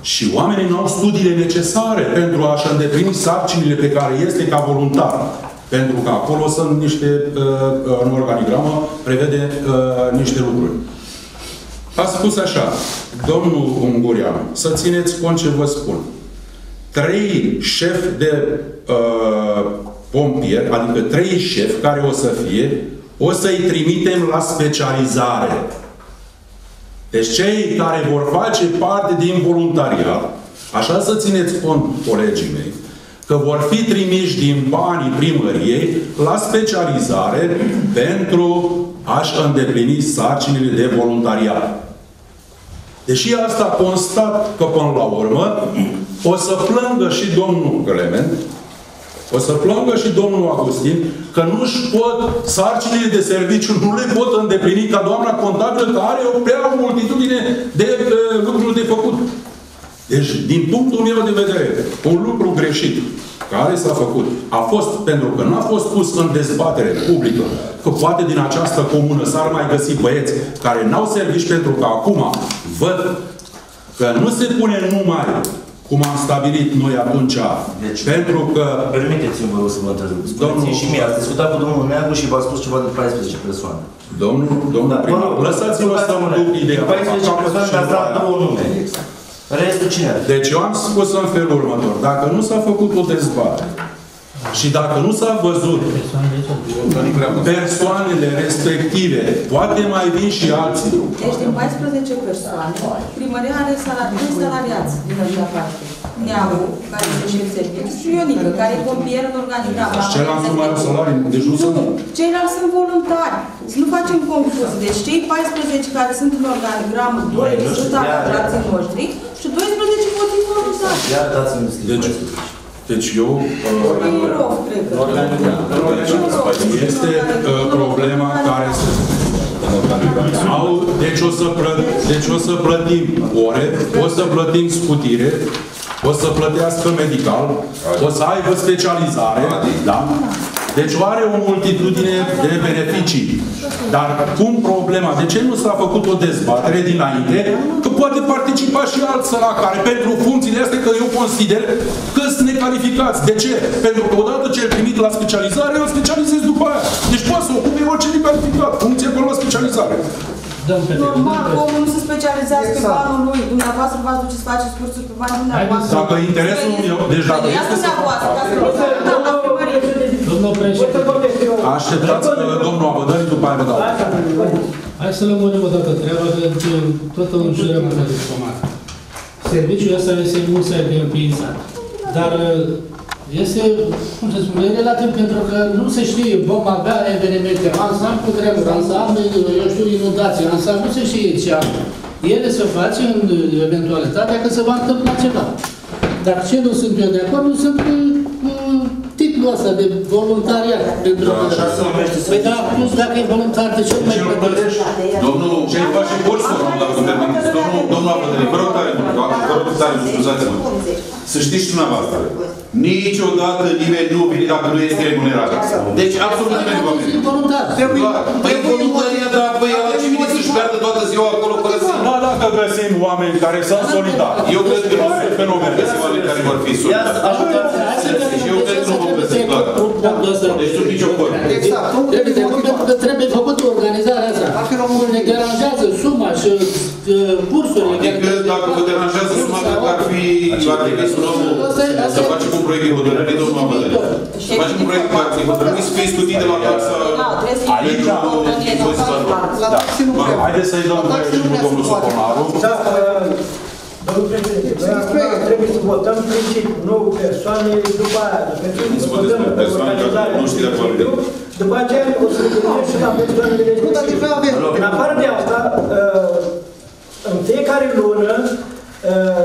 și oamenii nu au studiile necesare pentru a-și îndeplini sarcinile pe care este ca voluntar, pentru că acolo sunt niște, în organigramă, prevede niște lucruri. A spus așa, domnul Ungureanu, să țineți cont ce vă spun. 3 șefi de pompieri, adică 3 șefi care o să fie, o să-i trimitem la specializare. Deci cei care vor face parte din voluntariat, așa să țineți cont, colegii mei, că vor fi trimiși din banii primăriei la specializare pentru a-și îndeplini sarcinile de voluntariat. Deși asta constat că până la urmă o să plângă și domnul Clement, o să plângă și domnul Augustin că nu-și pot, sarcinile de serviciu nu le pot îndeplini ca doamna contabilă, că are o prea multitudine de lucruri de făcut. Deci, din punctul meu de vedere, un lucru greșit care s-a făcut, a fost, pentru că n-a fost pus în dezbatere publică, că poate din această comună s-ar mai găsi băieți care n-au servici, pentru că acum văd că nu se pune numai cum am stabilit noi atunci. Deci, pentru că... Permiteți-mi, vă rog, să vă întrerup. Spuneți-mi și mie, ați discutat cu domnul Neagu și v-a spus ceva de 14 persoane. Domnul primar, lăsați-vă să mă duc ideea. 14 persoane mi-ați dat 2 nume. Restul cine? Deci eu am spus în felul următor. Dacă nu s-a făcut o dezbatere Și dacă nu s-a văzut persoanele respective, poate mai vin și alții. Deci din 14 persoane, primăria are doi salariați din acea parte. Neagu, care este șef serviciu, și Ionică, care e pompier în organigramă. Și ceilalți nu mai au salarii, deci nu sunt. Ceilalți sunt voluntari. Să nu facem confuz. Deci cei 14 care sunt în organigramă, 2 sunt angajații noștri și 12 pot fi voluntari. Iar dați-mi descrierea. Deci eu... Este problema care se... Deci o să plătim ore, o să plătim scutire, o să plătească medical, o să aibă specializare, da? Deci are o multitudine de beneficii. Dar cum problema? De ce nu s-a făcut o dezbatere dinainte? Că poate participa și alți săraci care pentru funcțiile astea, că eu consider că sunt necalificați. De ce? Pentru că odată ce îl primit la specializare, îl specializez după aia. Deci poate să ocupe orice necalificat. Funcție până la specializare. Normal, omul nu se specializează pe banul lui. Dumneavoastră v-ați duceți, faceți cursuri pe banul dumneavoastră. Dacă interesul meu, deci dacă este să... Domnul președinte, așteptați domnul Abădări, după aia vă dau. Hai să lămurim o dată treaba, că toată înjurea mă descomată. Serviciul ăsta este mult să aibă împiințat. Dar este, cum să spun, e relativ, pentru că nu se știe, vom avea evenimente, ansamblu trebuie, ansamblu, eu știu, inundații, ansamblu, nu se știe ce am. Ele se face în eventualitatea că se va întâmpla ceva. Dar ce nu sunt eu de acord, nu sunt titlul ăsta de voluntariat. Așa se numește. Păi da, plus dacă e voluntar, de ce nu mai plătești? Domnul, ce-ai faci și cursuri, dacă terminți? Domnul Apătării, vă rog tare, vă rog tare, scuzați-mă. Să știți și dumneavoastră. Niciodată nimeni nu vine dacă nu este remunerat. Deci absolut nimeni va veni. Păi voluntaria, dar păi ala ce vine să-și pierdă toată ziua acolo fără să... Da, dacă găsim oameni care sunt solidari. Eu cred că nu sunt fenomen, găsim oameni care vor fi solidari. Eu cred că nu vom găsi toată. Deci sunt nicio formă. Trebuie făcut organizarea asta. Ne garantează suma și cursurile. Adică dacă vă deranjează suma, dacă ar fi... Să facem un proiect de hotărâre, domnul Abădării. Să facem un proiect de hotărâre, să fie studii de la taxa... Aici, haideți să-i dăm domnul Soponaru. Domnul președinte, trebuie să votăm principiul, nu persoane, după aia. Trebuie să votăm organizarea. După aceea o să vedem și la persoanele respective. În afară de asta, în fiecare lună,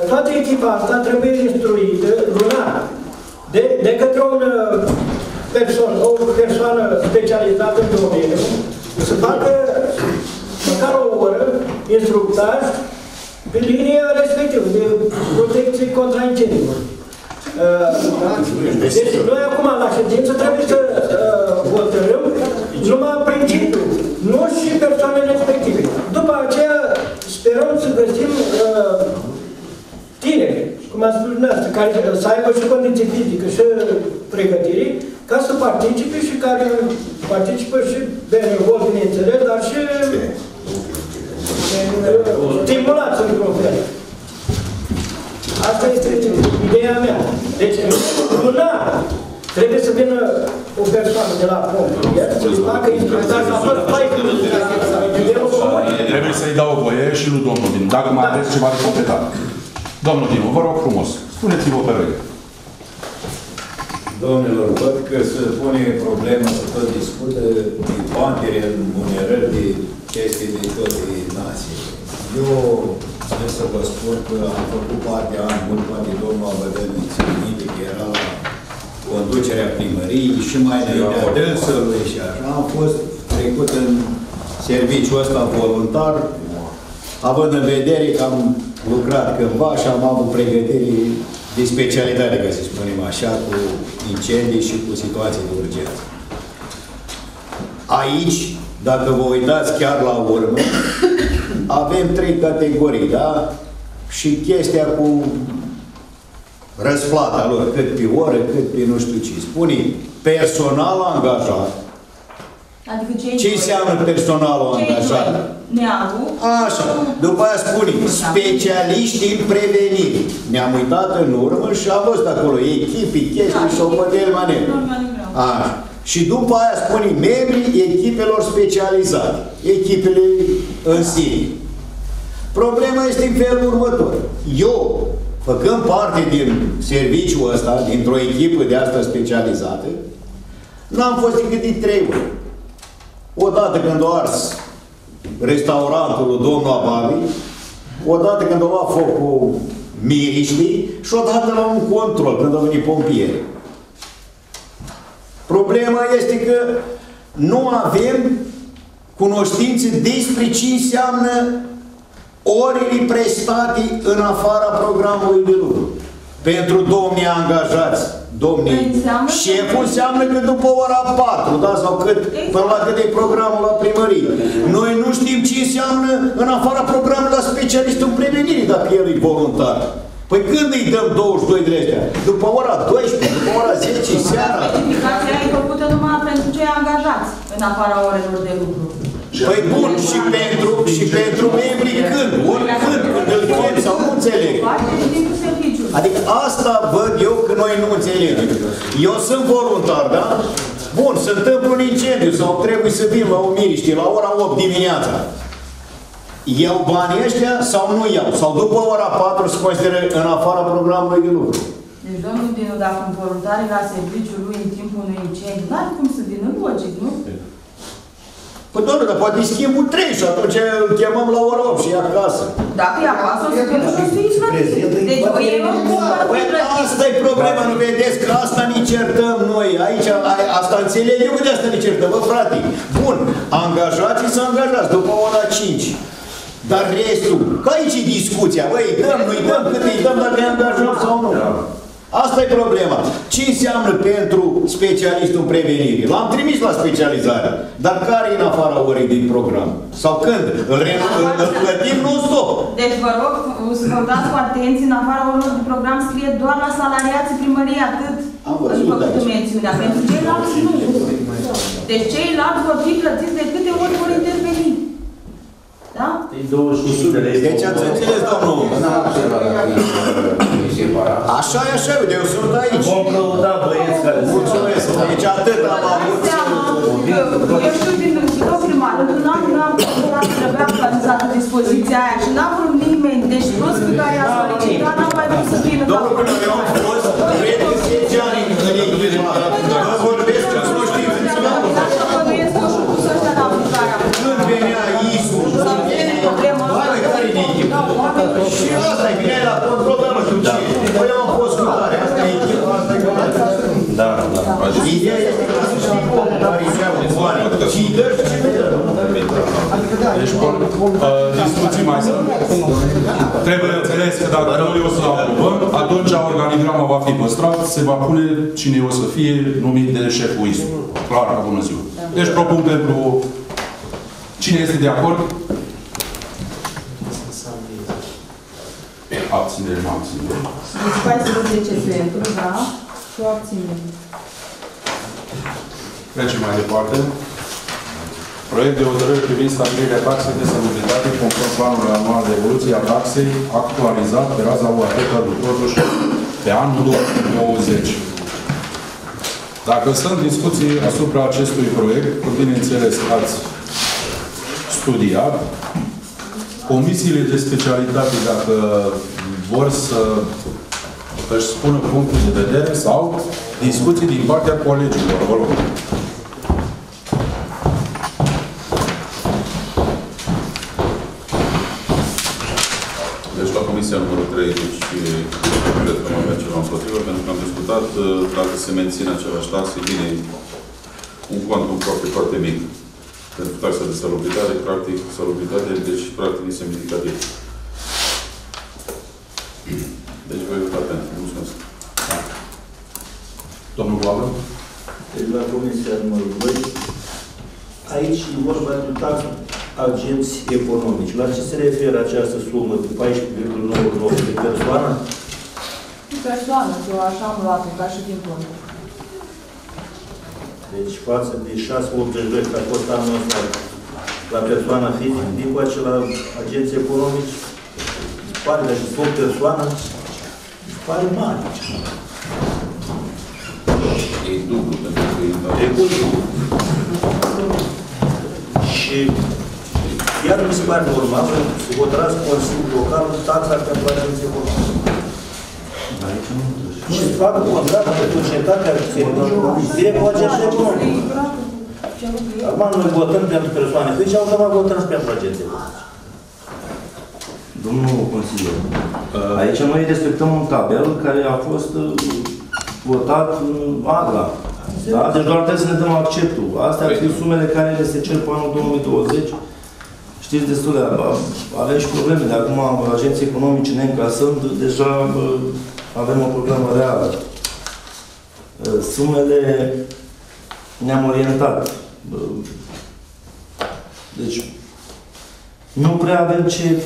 toată echipa asta trebuie instruită lunar de către o persoană specializată în domeniu, să facă măcar o oră instructaj pe linia respectivă de protecție contra incendiilor. Deci noi acum la ședință trebuie să hotărâm numai principiul, nu și persoanele respective. După aceea sperăm să găsim tineri, cum am spus dumneavoastră, care să aibă și condiții fizică și pregătire, ca să participe și care participă și benevol, bineînțeles, dar și stimulați într-un fel. Asta este ideea mea. Deci, lunar, trebuie să vină o persoană de la fond, iar să-i facă instrumentaj la fără fai. Trebuie să-i dau voie și lui domnul Dinu, dacă mai aveți ceva de completat. Doamnă Dinu, vă rog frumos, spuneți-vă pe rege. Domnilor, văd că se pune problema să tot discută din bantere, remunerări, de chestii de tot de nație. Eu trebuie să vă spun că am făcut parte an bun, poate domnul Abădării ținite, că era la conducerea primăriei și mai înaintea dânsului și așa. Am fost trecut în serviciul ăsta voluntar, având în vedere că am lucrat cândva și am avut pregătire de specialitate, ca să spunem așa, cu incendii și cu situații de urgență. Aici, dacă vă uitați chiar la urmă, avem trei categorii, da? Și chestia cu răsplata lor, cât pe oră, cât pe nu știu ce. Spune personal angajat, Adică ce înseamnă personalul angajat? Neamul. Așa. După aia spunem, specialiști în prevenire. Ne-am uitat în urmă și am văzut acolo echipii, chestii și o pădel manevre. Așa. Și după aia spunem membrii echipelor specializate. Echipele în sine. Problema este în felul următor. Eu, făcând parte din serviciul ăsta, dintr-o echipă de asta specializată, n-am fost decât din 3 ori. Odată când o ars restaurantul lui domnul Ababi, odată când o luat foc cu miriștii și odată la un control când a venit pompieri. Problema este că nu avem cunoștințe despre ce înseamnă orele prestate în afara programului de lucru. Pentru domnii angajați, domnii, șeful înseamnă că după ora 4, da, sau cât, până la cât e programul la primărie. Noi nu știm ce înseamnă în afara programului la specialist în prevenire, dacă el e voluntar. Păi când îi dăm 22 de astea? După ora 12, după ora 10, seara? Specificația e făcută numai pentru cei angajați în afara orelor de lucru. Păi bun, și pentru membrii când? Oricând, când îl chem sau nu înțeleg. Adică asta văd eu că noi nu înțelegem. Eu sunt voluntar, da? Bun, se întâmplă un incendiu sau trebuie să vin la o miriște, la ora 8 dimineața. Iau banii ăștia sau nu iau? Sau după ora 4 se consideră în afara programului de lucru? Deci, domnul Dinu, dacă un voluntar e la serviciul lui în timpul unui incendiu, n-are cum să vină, logic, nu? Păi, doamne, dar poate schimbul 3 și atunci îl chemăm la ora 8 și e acasă. Dacă e acasă, o să vină și o să iei plătit. Deci, păi, asta-i problema, nu vedeți că asta ne certăm noi. Aici, asta înțeleg eu, de asta ne certăm, bă, frate. Bun, angajați-i să angajați după ora 5. Dar restul, că aici e discuția, băi, îi dăm, nu-i dăm, cât îi dăm, dacă ne angajăm sau nu. Asta e problema. Ce înseamnă pentru specialistul prevenire? L-am trimis la specializare. Dar care e în afara orei din program? Sau când? Îl plătim non-stop. Deci vă rog să vă dați cu atenție, în afara orei din program scrie doar la salariații primăriei, atât își făcută mențiunea. Pentru ceilalți nu. Deci ceilalți vor fi plătiți de câte ori vor interveni. Da? Deci ați înțeles, domnul? Așa-i așa, uite, eu sunt aici. Vom căuta băieți care sunt. Mulțumesc, deci atât am avut. Eu știu din o prima dată, când am cumpărat, trebuia să faceți atât dispoziția aia și n-am vrut nimeni, deci prost pe care i-a solicitat, n-am mai vrut să fie în capul. Domnul, eu am fost, cred că 10 ani în echipa. Vă vorbesc că nu știți. Așa că nu este o șucu să ăștia la aplicarea. Când venea ISU-ul, oare care e din echipă? Și asta-i bine la control. Păi eu am fost cu tare, asta e echipă, asta e gălată. Da, da. Ideea este că să știi cum, dar îi vreau de bani, ci îi dă și ce vei dă. Deci, discuții mai sunt. Trebuie înțeles că dacă noi o să-l aprobăm, atunci organigrama va fi păstrat, se va pune cine o să fie numit de șeful ISU. Clar, bună ziua. Deci propun pentru cine este de acord. Abținere, nu abținere. Deci 14 pentru, da? Și o abținere. Trecem mai departe. Proiect de hotărâre privind stabilirea taxei de salubritate conform planului anual de evoluție a taxei actualizat pe raza OAT Târgu Trotuș pe anul 2020. Dacă sunt discuții asupra acestui proiect, bineînțeles ați studiat. Comisiile de specialitate, dacă vor să își spună punctul de vedere sau discuții din partea colegilor, vă rog. Deci la Comisia numărul 3, deci cred că nu avea ceva împotrivă, pentru că am discutat dacă se menține același taxe, bine, un cuantum foarte, foarte mic. Pentru taxa de salubritate, practic, salubritate, deci, practic, nesemnificativ. Deci, voi vota pentru. Mulțumesc. Da. Domnul Vlad? Deci, la Comisia numărul 2, aici e vorba de taxa agenți economici. La ce se referă această sumă de 14,99 de persoană? De persoană, că eu așa am luat-o, ca și din contul. Deci față de 682 care a fost anul ăsta la persoana fizică, din coace la agenții economici, pare de sub persoană, pare mare. E dublu, pentru că e dublu. Și iar mi se pare normal să hotărască Consiliul Local taxa pentru agenții economici. Și fac contract pe societatea de cu agenții economici. Acum noi votăm pentru persoane fizice, automat votăm și pentru agenții economici. Domnul consilier, aici noi respectăm un tabel care a fost votat în AGRA. Da? Deci doar trebuie să ne dăm acceptul. Astea ar fi sumele care le se cer pe anul 2020. Știți destul de avem și probleme. De acum, agenții economici ne încasând, deja avem o problemă reală. Sumele ne-am orientat. Deci, nu prea avem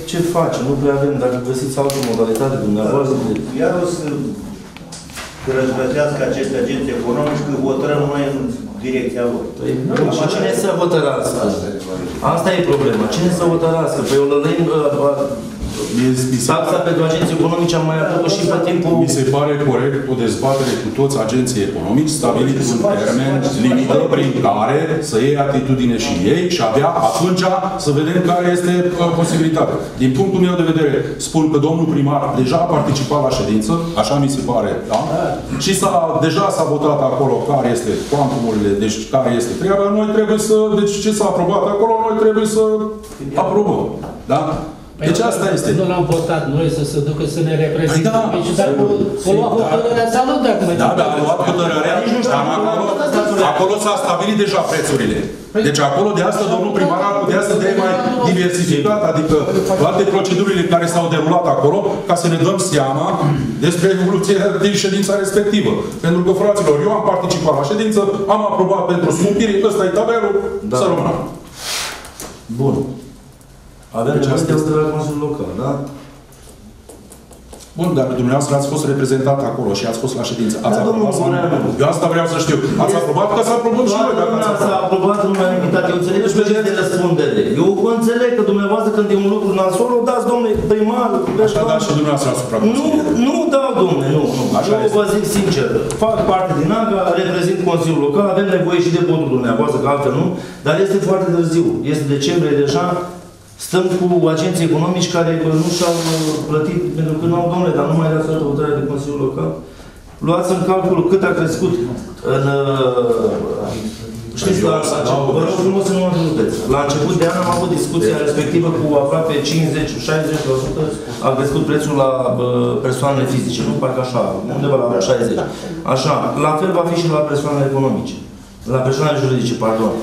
ce face, nu prea avem, dacă găsiți altă modalitate dumneavoastră. Iar o să răzbătească aceste agenți economici când votăm noi în direcția lor. Păi, și cine să hotărască? Asta e problema. Cine să hotărască? Păi o lălăim taxa pentru agenții economici am mai avut și pe timpul... Mi se pare corect o dezbatere cu toți agenții economici, stabilit un termen limită prin care să iei atitudine și ei și abia atunci să vedem care este posibilitatea. Din punctul meu de vedere, spun că domnul primar deja a participat la ședință, așa mi se pare, da? Și deja s-a votat acolo care este cuantumurile, deci care este treaba, noi trebuie să... Deci ce s-a aprobat acolo, noi trebuie să aprobăm, da? Deci asta este. Nu l-am votat noi să se ducă să ne reprezinte. Dar o lua hotărârea s-a luat acum. Da, dar a luat hotărârea. Acolo s-a stabilit deja prețurile. Deci acolo de asta domnul primar ar putea să dea mai diversificat, adică toate procedurile care s-au derulat acolo, ca să ne dăm seama despre evoluția din ședința respectivă. Pentru că, fraților, eu am participat la ședință, am aprobat pentru scumpire, ăsta e tabelul, să rămână. Bun. Avem nevoie de la Consiliul Local, da? Bun, dacă dumneavoastră ați fost reprezentat acolo și ați fost la ședință, ați aprobat sau nu? Eu asta vreau să știu. Ați aprobat că s-a aprobat și noi, dacă ați aprobat. S-a aprobat în unanimitate. Eu înțeleg și de răspundere. Eu înțeleg că dumneavoastră când e un lucru nasol, o dați, domnule, primar, așa dați și dumneavoastră asupra. Nu dau, domnule, nu. Eu vă zic sincer, fac parte din AGRA, reprezint Consiliul Local, avem nevoie și de votul dumneavoastră, că altfel nu, dar este foarte târziu. Este decembrie deja. Stăm cu agenții economici care nu și-au plătit, pentru că nu au, domnule, dar nu mai dați o hotărâre de Consiliul Local. Luați în calcul cât a crescut în... Știți, vă rog frumos să nu mă ajuteți. La început de an am avut discuția respectivă cu aproape 50-60% a crescut prețul la persoanele fizice, nu parcă așa, undeva la 60. Așa, la fel va fi și la persoanele economice, la persoanele juridice, pardon.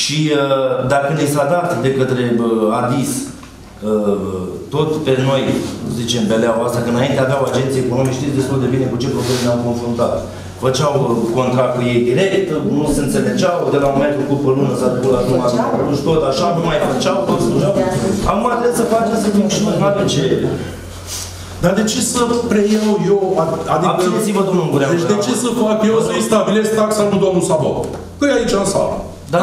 Și dacă ne s-a dat de către ADIS, tot pe noi, zicem, beleaua asta, că înainte aveau agenții economici, știți destul de bine cu ce probleme ne-am confruntat. Făceau contract cu ei direct, nu se înțelegeau, de la un metru cu pe lună s-a ducut la jumătate, tot așa, nu mai făceau, tot slujeau. Acum trebuie să facem să fim și nu avem ce... Dar de ce să preiau eu, adică... Deci de ce să fac eu să-i stabilesc taxa lui domnul Sabău? Că e aici în sală.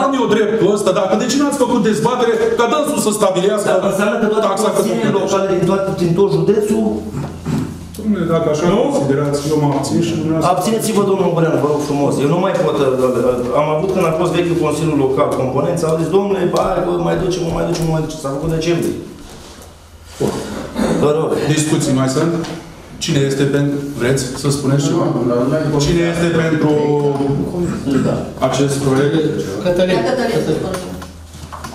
Am eu dreptul ăsta, dacă de ce n-ați făcut dezbatere ca dânsul să stabilească taxa? Dar înseamnă că toate consiliile locale din tot județul... Dom'le, dacă așa considerați, eu mă abțin și dumneavoastră... Abțineți-vă, domnul Bureanu, vă rog frumos. Eu nu mai pot... Am avut când a fost vechiul Consiliul Local, componența, au zis, dom'le, mai ducem, s-a făcut decembrie. Vă rog. Discuții mai sunt? Cine este pentru... Vreți să spuneți ceva? Cine este pentru acest proiect? Cătălin.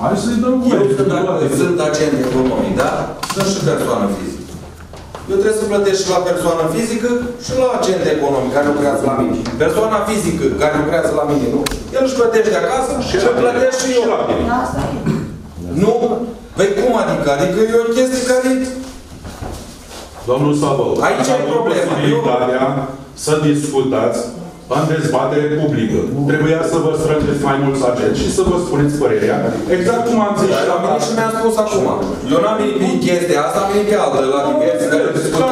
Hai să-i dăm voie. Eu sunt agent economic, da? Sunt și persoană fizică. Eu trebuie să plătesc și la persoană fizică și la agent economic care lucrează la mine. Persoana fizică care lucrează la mine, nu? El își plătește de acasă și îl plătește și eu la mine. Nu? Păi cum adică? Adică e o chestie care... Domnul Sabău, aici e problema. Să discutați în dezbatere publică. Trebuia să vă strângeți mai mulți agenți și să vă spuneți părerea. Exact cum am zis și la mine și mi-a spus acum. Eu n-am venit prin chestia asta, am venit pe altă la diversi care discută.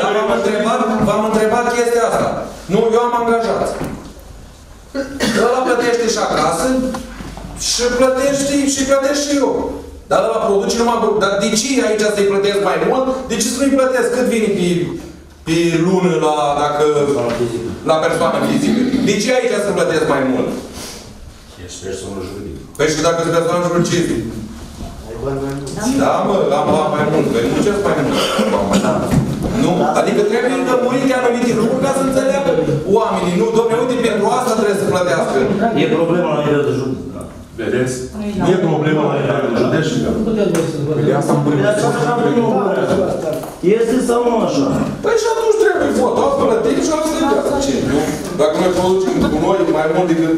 Dar v-am întrebat chestia asta. Nu, eu am angajați. Ăla plătește și acasă și plătește și plătește și eu. Dar ăla produce numai grup. Dar de ce aici să-i plătesc mai mult? De ce să nu-i plătesc? Cât vine pe lună la, dacă, la persoană fizică? De ce aici să plătesc mai mult? Ești persoană juridică. Păi și dacă sunt persoană juridică? Da, mă, am luat mai mult. Păi muncesc mai mult. Nu? Adică trebuie lămurite anumite lucruri ca să înțeleagă oamenii. Nu, domnule, uite, pentru asta trebuie să plătească. E problema la nivel de juc. Vedeți? Nu e problema la nivel de județ. De asta am primit. Este sau nu așa? Păi și atunci trebuie votat, plătiți și atunci trebuie asta. Ce? Dacă noi producem cu noi mai mult decât...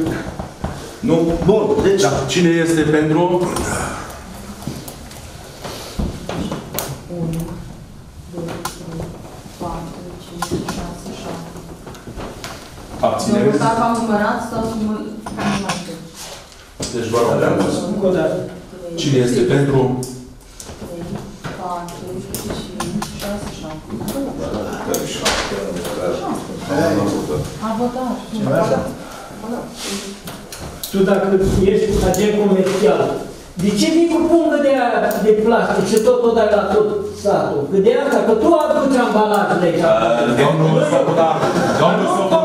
Nu? Bun, deci... Cine este pentru... Abținem. Deci vă rog, le-am văzut. Cine este pentru? 4, 5, 6, 7. A votat. Tu dacă ești agent comercial, de ce vii cu pungă de plastic și tot dacă la tot satul? Că de asta, că tu aduci ambalajele aici. Domnul Soponaru, domnul Soponaru.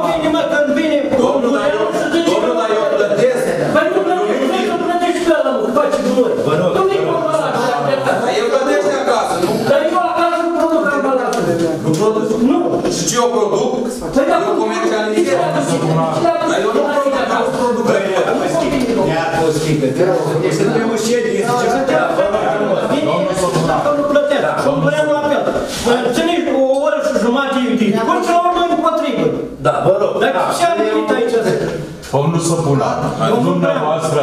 El plătește acasă, nu? Dar eu acasă nu produc ambalajul. Nu produc? Nu. Și ce eu produc? Eu comercializez. Dar eu nu produc, dar nu produc. Ne-a fost schimbă. Suntem în ședință. Domnul Soponaru. Domnul plătește. Domnul Bureanu la fel. Mă înțelegi cu o oră și jumătate iubită. Până la urmă nu potrivă. Da, vă rog. Dar ce a venit aici? Domnul Soponaru, dumneavoastră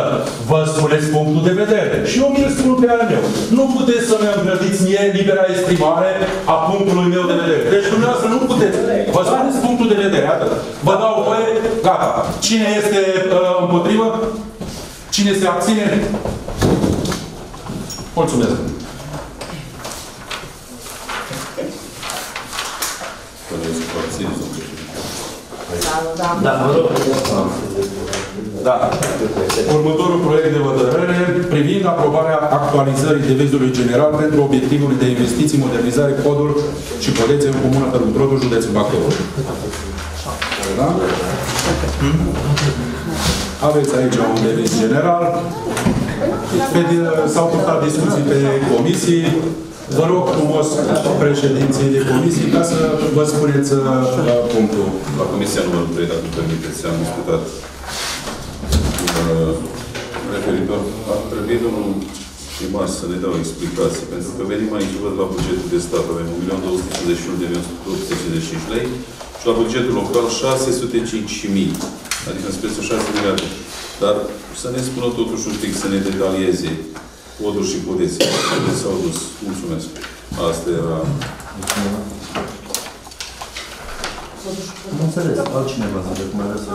vă spuneți punctul de vedere și eu mi-l spun pe al meu. Nu puteți să-mi îngrădiți mie libera exprimare a punctului meu de vedere. Deci dumneavoastră nu puteți. Vă spuneți punctul de vedere. Vă dau voie, gata. Cine este împotrivă? Cine se abține? Mulțumesc. Da, vă rog. Da. Următorul proiect de hotărâre privind aprobarea actualizării devizului general pentru obiectivul de investiții, modernizare, coduri și protecție în Comuna Târgu Trotuș, județul Bacău. Da? Aveți aici un deviz general. S-au purtat discuții pe comisii. Vă rog frumos președinții de comisii ca să vă spuneți la punctul. La comisia numărul 3, dacă permiteți, am discutat referitor la trebuie domnul primar să ne dea o explicație, pentru că venim aici, văd la bugetul de stat, avem 1.251.855 lei și la bugetul local 605.000, adică în speță 6 miliarde. Dar să ne spună totuși un pic, să ne detalieze coduri și codeții. Codeții s-au dus. Mulțumesc. Asta era... Nu înțeles. Altcineva să recomandează.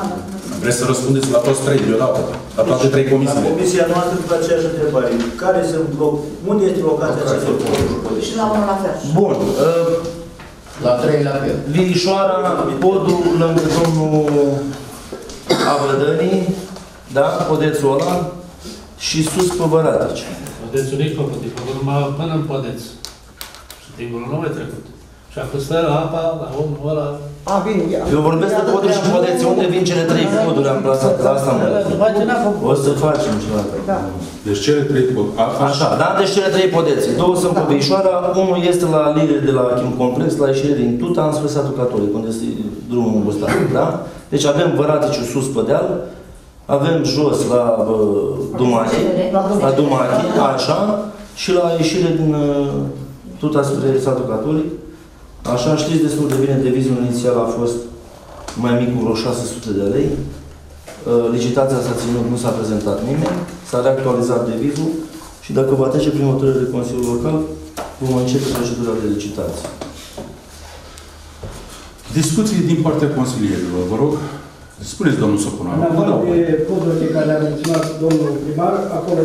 Vreți să răspundeți la toți trei deodată? La toate trei comisii. Comisia noastră cu aceeași întrebare. Care sunt loc... Unde este locația acestor coduri și codeții? Și la unul la fel. Bun. La trei la fel. Vișoara, podul lângă domnul Avădănii. Da? Codețul ăla. Și sus pe Băratici. Podețul nici făcut, e făcut numai până în podeț. Și timpul nu mai trecut. Și a fost apa la omul ăla... Eu vorbesc de poduri și podețe. Unde vin cele trei poduri am plasat? La asta mă refer. O să facem ceva. Deci cele trei poduri. Așa, da? Deci cele trei podețe. Două sunt pe Vișoara, unul este la Lire de la Chim Complex, la ieșire din Tuta, înspre satul Catolic, unde este drumul îngustat. Da? Deci avem Băraticiul sus pe deal, avem jos la Dumani, așa, și la ieșire din Tuta spre satul Catolic. Așa, știți destul de bine, devizul inițial a fost mai mic cu vreo 600 de lei. Licitația s-a ținut, nu s-a prezentat nimeni, s-a reactualizat devizul și dacă va trece prin hotărâre de Consiliul Local, vom începe procedura de licitație. Discuții din partea consilierilor, vă rog. Spuneți, domnul Soponaru. În afară de podurile care le-a menționat domnul primar, acolo,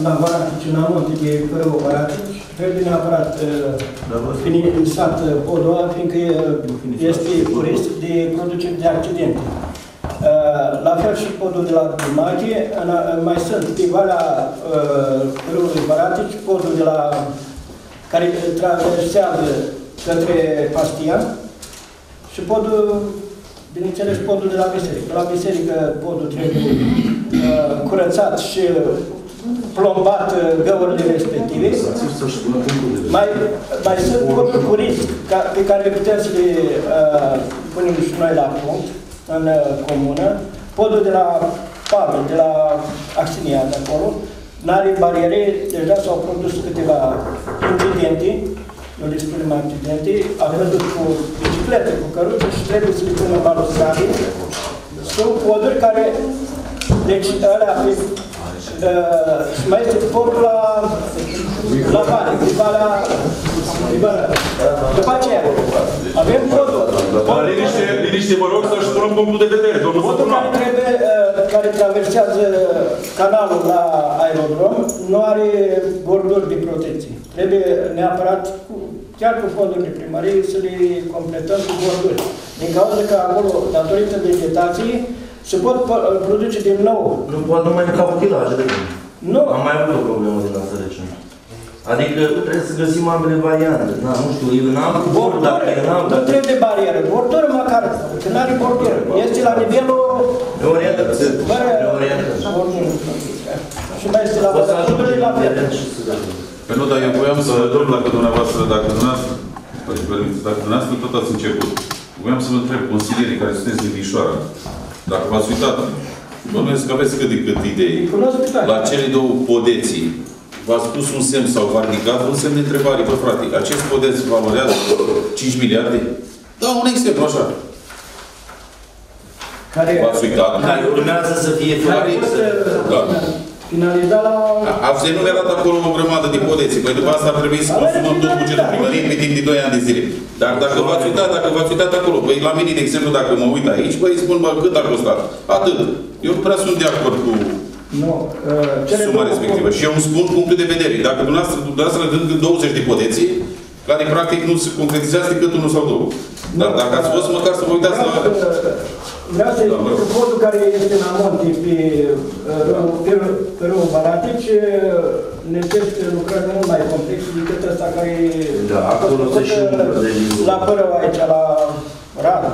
în afară de Părău Băratici, trebuie neapărat finisat podul ăla, fiindcă este risc de producere de accidente. La fel și podul de la Dumache, mai sunt pe valea râului Baratic, podul de la, care traversează către Pastia și podul, bineînțeles, podul de la biserică. La biserică podul trebuie curățat și plombat găurile respective. Mai sunt poduri cu risc pe care putem să le punem și noi la punct în comună. Podul de la Pavel, de la Axinia, de acolo, n-are bariere, deja s-au produs câteva incidente, nu le spunem accidente, a văzut cu biciclete, cu căruță și trebuie să le punem balustrade. Sunt poduri care, deci alea, mai este podul la vale, după aceea, avem podul. Liniște, vă rog să-și spunem punctul de vedere, domnul Soponaru. Podul care traversează canalul la aerodrom nu are borduri de protecție. Trebuie neapărat, chiar cu fonduri de primărie, să le completăm cu borduri. Din cauza că acolo, datorită vegetației, se pot produce din nou. Nu pot numai ca utilaje. Nu. Am mai avut o problemă din asta recent. Adică trebuie să găsim ambele variante. Da, nu știu, eu n-am bord, dar nu trebuie de barieră. Bordură măcar, că n-are bordură. Este la nivelul... Ne orientăm. Ne orientăm. Și mai este la bătătului la fel. Păi nu, dar eu voiam să întreb dacă dumneavoastră, dacă dumneavoastră tot ați început. Voiam să vă întreb, consilierii care sunteți din Vișoara, dacă v-ați uitat, bănuiesc că aveți cât de cât idei, la cele două podeții, v-ați pus un semn sau v-a ridicat un semn de întrebare. Bă, frate, acest podeț valorează 5 miliarde? Da, un exemplu, așa. V-ați uitat? Care urmează să fie finalizat la... Ați enumerat acolo o grămadă de podeții. Păi după asta ar trebui să consumăm tot bugetul primăriei pe timp de 2 ani de zile. Dar dacă v-ați uitat, acolo, păi la mine, de exemplu, dacă mă uit aici, păi spun, bă, cât a costat? Atât. Eu nu prea sunt de acord cu... suma respectivă. Și eu îmi spun punctul de vedere. Dacă dumneavoastră dând 20 de podeții, care practic nu se concretizează decât unul sau două. Dar dacă ați fost, măcar să vă uitați la... Vreau să-i spun podul care este în amonte pe râul Baratic, necesită lucrări mult mai complexe decât ăsta care a fost făcută la Părău aici, la Radu.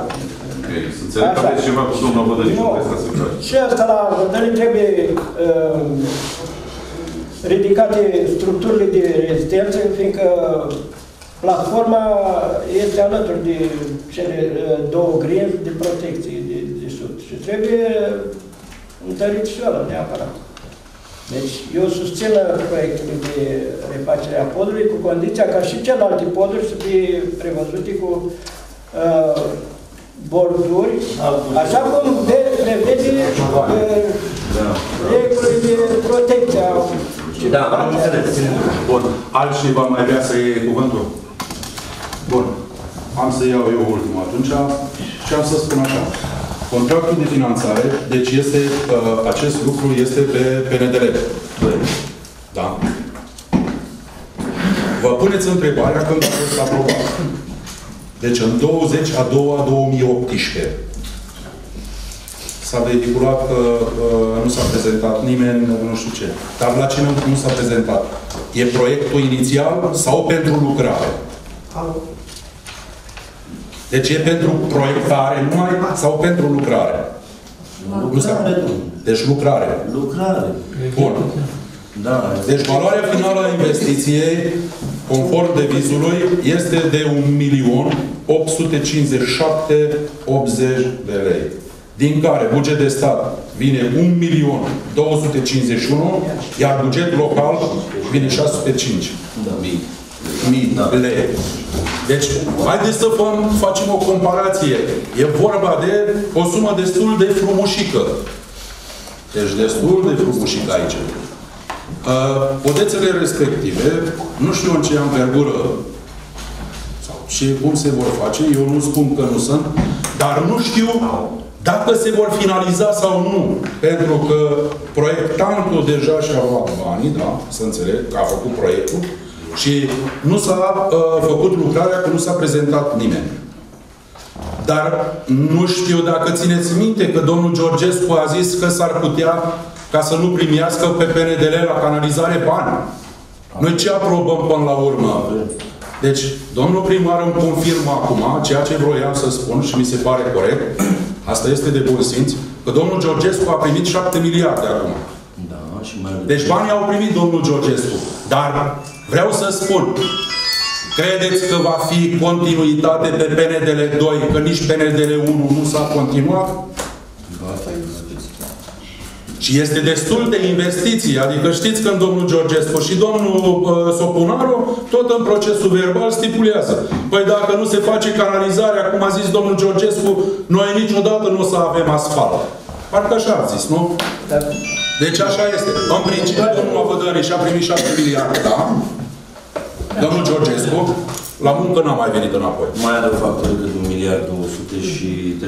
Să înțeleg că aveți ceva cu domnul Vădării și cu asta se face. Și asta la Vădării trebuie ridicate structurile de rezistență, fiindcă platforma este alături de cele două grinzi de protecție de sud. Și trebuie întărit și ăla neapărat. Deci eu susțin proiectul de refacere a podului cu condiția ca și celelalte poduri să fie prevăzute cu borduri, așa cum prevede regulile de protecție. Da, am înțeles. Bun. Altcineva mai vrea să iei cuvântul? Bun. Am să iau eu ultimul atunci și am să spun așa. Contractul de finanțare, deci este, acest lucru este pe PNDL. Da. Vă puneți întrebarea când a fost aprobat. Deci în 20/2/2018 s-a vehiculat că nu s-a prezentat nimeni, nu știu ce. Dar la cine nu s-a prezentat? E proiectul inițial sau pentru lucrare? Deci e pentru proiectare numai sau pentru lucrare? Lucrare. Deci lucrare. Lucrare. Bun. Da. Deci valoarea finală a investiției, conform devizului, este de 1.857.080 de lei. Din care buget de stat vine 1.251.000, iar buget local vine 605.000 de lei. Deci, haideți să facem o comparație. E vorba de o sumă destul de frumușică. Deci destul de frumușică aici. Podețele respective, nu știu în ce amvergură sau ce, cum se vor face, eu nu spun că nu sunt, dar nu știu dacă se vor finaliza sau nu. Pentru că proiectantul deja și-a luat banii, da, să înțeleg că a făcut proiectul și nu s-a făcut lucrarea, că nu s-a prezentat nimeni. Dar nu știu dacă țineți minte că domnul Georgescu a zis că s-ar putea ca să nu primească pe PNDL la canalizare bani. Noi ce aprobăm până la urmă? Deci, domnul primar îmi confirmă acum ceea ce vroiam să spun și mi se pare corect, asta este de bun simț, că domnul Georgescu a primit 7 miliarde acum. Da, și mai deci banii au primit domnul Georgescu. Dar vreau să spun, credeți că va fi continuitate pe PNDL 2, că nici PNDL 1 nu s-a continuat? Da. Și este destul de investiții. Adică știți când domnul Georgescu și domnul Soponaru tot în procesul verbal stipulează. Păi dacă nu se face canalizarea, cum a zis domnul Georgescu, noi niciodată nu o să avem asfalt. Parcă așa a zis, nu? Da. Deci așa este. În principiu, domnul Vădării și-a primit 7 miliarde, da? Domnul Georgescu, la muncă n-a mai venit înapoi. Mai are factură de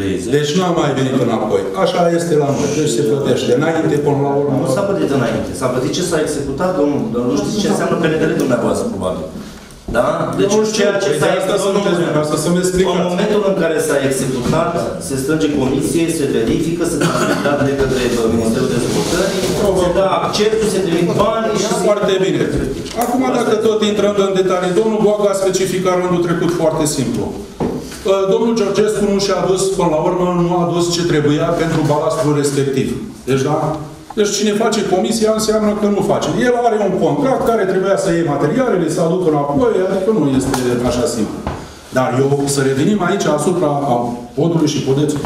1.230.000. Deci n-a mai venit înapoi. Așa este la noi. Deci se plătește înainte până la urmă. Nu s-a plătit înainte. S-a plătit ce s-a executat, domnul. Dar nu știți ce înseamnă PNDL-ul dumneavoastră, probabil. Da? Deci ceea ce s-a executat, în momentul în care s-a executat, se strânge comisie, se verifică, se transmite de către Ministerul Dezvoltării, se dă acceptul, se trimit banii și foarte bine. Acum, dacă tot intrăm în detalii, domnul Boaga a specificat rândul trecut foarte simplu. Domnul Georgescu nu și-a adus, până la urmă, nu a adus ce trebuia pentru balastul respectiv. Deci, da? Deci cine face comisia înseamnă că nu face. El are un contract care trebuia să iei materialele, să aducă înapoi, adică nu este așa simplu. Dar eu să revenim aici asupra podului și podețului.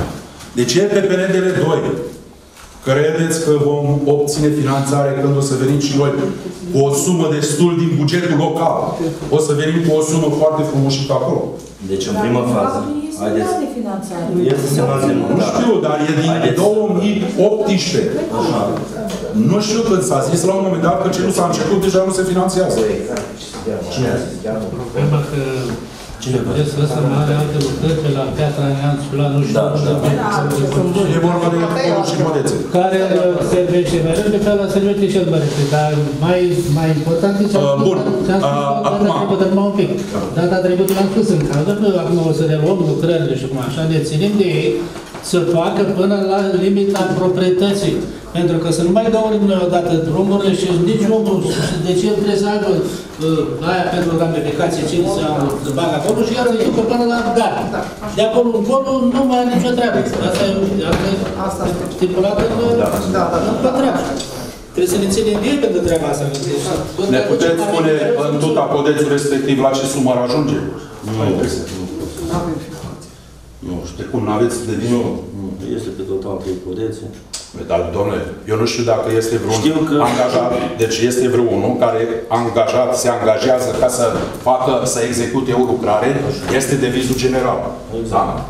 De ce pe PNDL 2? Credeți că vom obține finanțare când o să venim și noi cu o sumă destul din bugetul local? O să venim cu o sumă foarte frumoasă pe acolo. Deci în prima fază. Haideți. Nu știu, dar e din 2018. Așa. Nu știu când s-a zis la un moment dat că ce nu s-a început deja nu se finanțează. Cine a zis? Problema că vedeți că ăsta mai are alte lucrări pe la Piatra Neamțul, la nu știu unde. E vorba de poduri și podețe. Care se vește mai rău, pe care la Săriuțe și el mărește. Dar mai important e ce-am spus acum un pic. Data trecută l-am spus în cadă, că acum o să reluăm lucrările și cum așa, ne ținim de ei, să facă până la limita proprietății. Pentru că să nu mai dau noi odată drumurile și nici omul. Și de ce trebuie să aibă aia pentru ramificație, ce se bagă acolo și iară ducă până la gata. De acolo încolo nu mai are nicio treabă. Asta e stipulată în treabă. Trebuie să ne ținem bine pentru treaba asta. Ne puteți spune în Tuta podețul respectiv la ce sumă ar ajunge? Nu avem informație. Nu știu, cum nu aveți de din nou? Este pe total pe podețe. Dar, domnule, eu nu știu dacă este vreun angajat, deci este vreunul care angajat, se angajează ca să facă, să execute o lucrare, este devizul general. Exact. Da.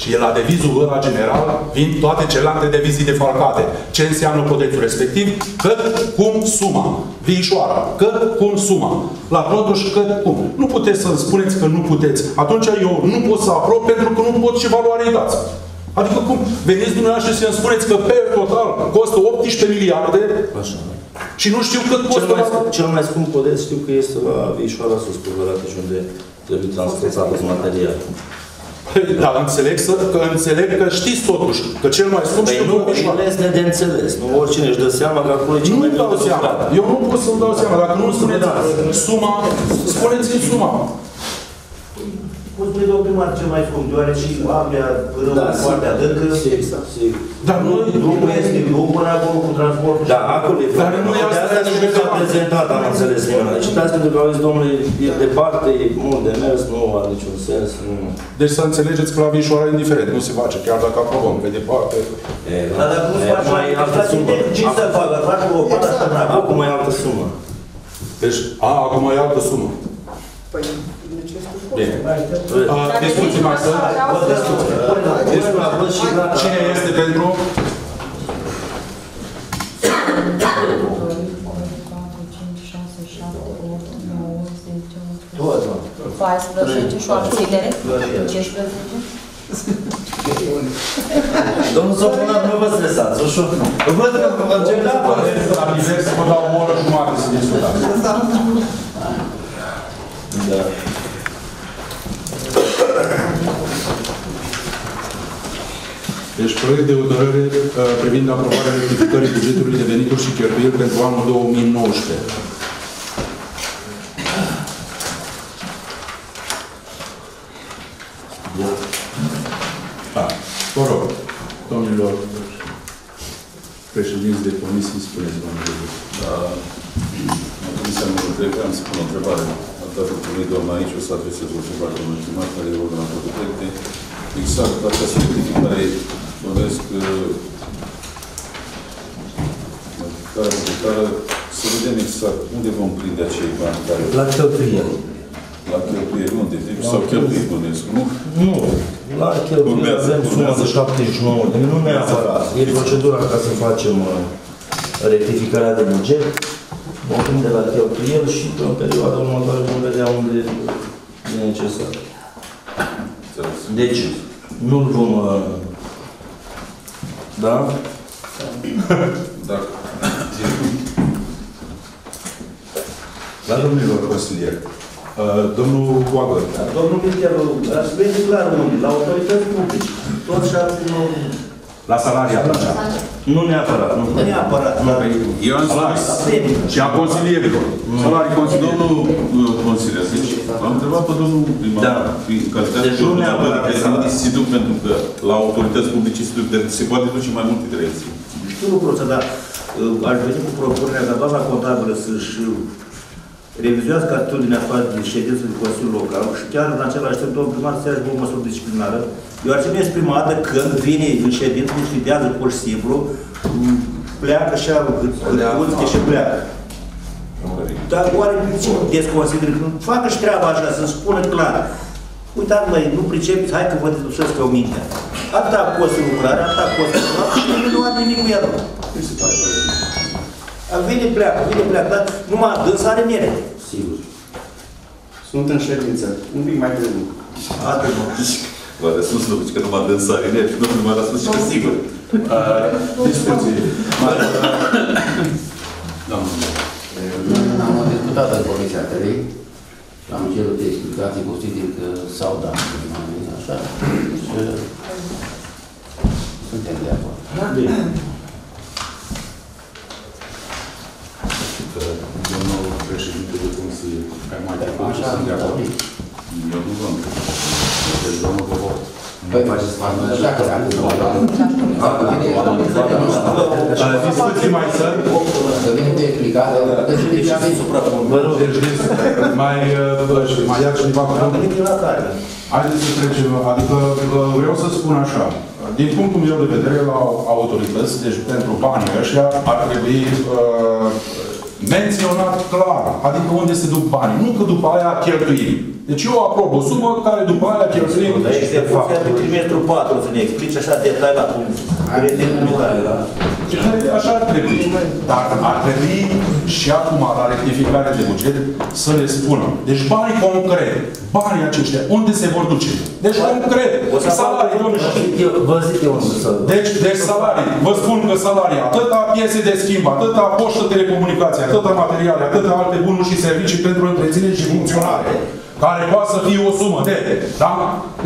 Și la devizul ăla general vin toate celelalte devizii defalcate. Ce înseamnă podețul respectiv? Cât, cum, suma. Vișoara. Cât, cum, suma. La Trotuș, cât, cum. Nu puteți să-mi spuneți că nu puteți. Atunci eu nu pot să aprob pentru că nu pot și valoare dați. Adică cum? Veniți dumneavoastră și să-mi spuneți că pe total costă 18 miliarde. Așa. Și nu știu cât costă. Cel mai scump podeț știu că este la Vișoara sus, pe Vărată, și unde trebuie transportat material. Dar înțeleg că știți totuși că cel mai scump știu că Vișoara. Păi nu este de înțeles. Nu oricine își dă seama că acolo e cel mai greu de lucrat. Eu nu pot să-mi dau seama. Dacă nu-mi spuneți suma, spuneți-mi suma. Cum spune domnul primar cel mai scump, deoarece abia foarte adâncă. Dar nu este drumul acolo cu transportul. Da, acolo e foarte. Dar nu e asta nici s-a prezentat, am înțeles. Deci dați pentru că au zis, domnule, e departe, e mult de mers, nu are niciun sens. Deci să înțelegeți că la Vișoara e indiferent, nu se face, chiar dacă aprobăm, pe departe. Dar dacă nu-ți faci mai altă sumă, ce să facă? Faci o parte asta, dar acum e altă sumă. Deci, acum e altă sumă. Păi... Discuții mai să... Cine este pentru? Toată. 14 și o abținere. 15. Domnul Soponaru, nu vă stresați, ușor. Văd că vă mergem la poate. La bizer să vă dau o oră jumătate să discutați. Da. Deci proiect de hotărâre privind aprobarea rectificării bugetului de venituri și cheltuieli pentru anul 2019. Da. Vă rog, domnilor președinți de comisii, spuneți, domnilor. Da. În comisia numărul 3 am să pun o întrebare. Dacă primit doamna aici, o să adresez o întrebare domnului primar, care e ordonator de proiecte. Exact, dacă se identificare, bănesc care să vedem exact unde vom prinde acei bani care... La cheltuieli. La cheltuieli unde? Sau cheltuieli, bănesc, nu? Nu. La cheltuieli avem suma de 79 de milioane. Nu neapărat. E procedura ca să facem rectificarea de buget. Vom prinde la cheltuieli și în perioada următoare vom vedea unde e necesar. Deci, nu-l vom... Da? Da. La domnilor consilier. Domnul Coagă. Domnul Cristianu, dar spune clar unde? La autorități publice. Tot șapte nu... La salariat, așa. Nu neapărat. Nu neapărat. Eu am spus. Și a consilierilor. Salarii consilierilor. Domnul consilier, deci am întrebat pe domnul primar. Da. Deci nu neapărat. Pentru că la autorități publice se poate duce mai multe direcții. Știu lucrul ăsta, dar aș veni cu propunerea ca doamna contabilă să-și revizuiască atitudinea față de ședință din Consiliul Local și chiar în același timp domnul primar să ia o măsură disciplinară. Deoarece nu este prima dată când vine în ședință, nu studiază pur și simplu, pleacă și urte și pleacă. Dar oare ce desconsideră? Facă și treaba așa, să-mi spună clar. Uitați, măi, nu pricepiți, hai că vă deducesc eu mintea. Atâta costă lucrare, atâta costă lucrare și nu are nimic cu ea. Vine, pleacă, vine, pleacă, dar numai adâns are merite. Sigur. Sunt în ședință, un pic mai târziu. Atât nu. V-a răspuns lucru, că nu m-a dâns sarinel și domnul m-a răspuns și că sigur. Discuție. Am discutat în Comisia 3, am cerut de explicații, consider că s-au dat. Așa. Suntem de acord. Domnul președinte de Comisie, care mai departe, sunt de acord. Eu nu vă întreb. Păi, faceți față de așa, că am zis o dată. Discuții mai sări. Să venim de explicare. Deci am zis suprapunere. Vă rog, deci mai ia cineva cu domnul. Haideți să trecem. Adică vreau să spun așa. Din punctul meu de vedere la autorități, deci pentru banii ăștia, ar trebui menționat clar. Adică unde se duc banii. Nu că după aia cheltuim. Deci eu aprob o sumă care după aia cheltuim. Dar este funcția pe trimestrul 4, să ne explici așa detaliat cum credem în lucrarea. Așa ar trebui. Dar ar trebui și acum la rectificare de buget să le spună. Deci banii concret, banii aceștia, unde se vor duce? Deci concret, salarii, domnule. Vă zic eu unde să... Deci salarii, vă spun că salarii, atâta piese de schimb, atâta poștă telecomunicație, atâta materiale, atâta alte bunuri și servicii pentru întreținere și funcționare. Care poate să fie o sumă de, da?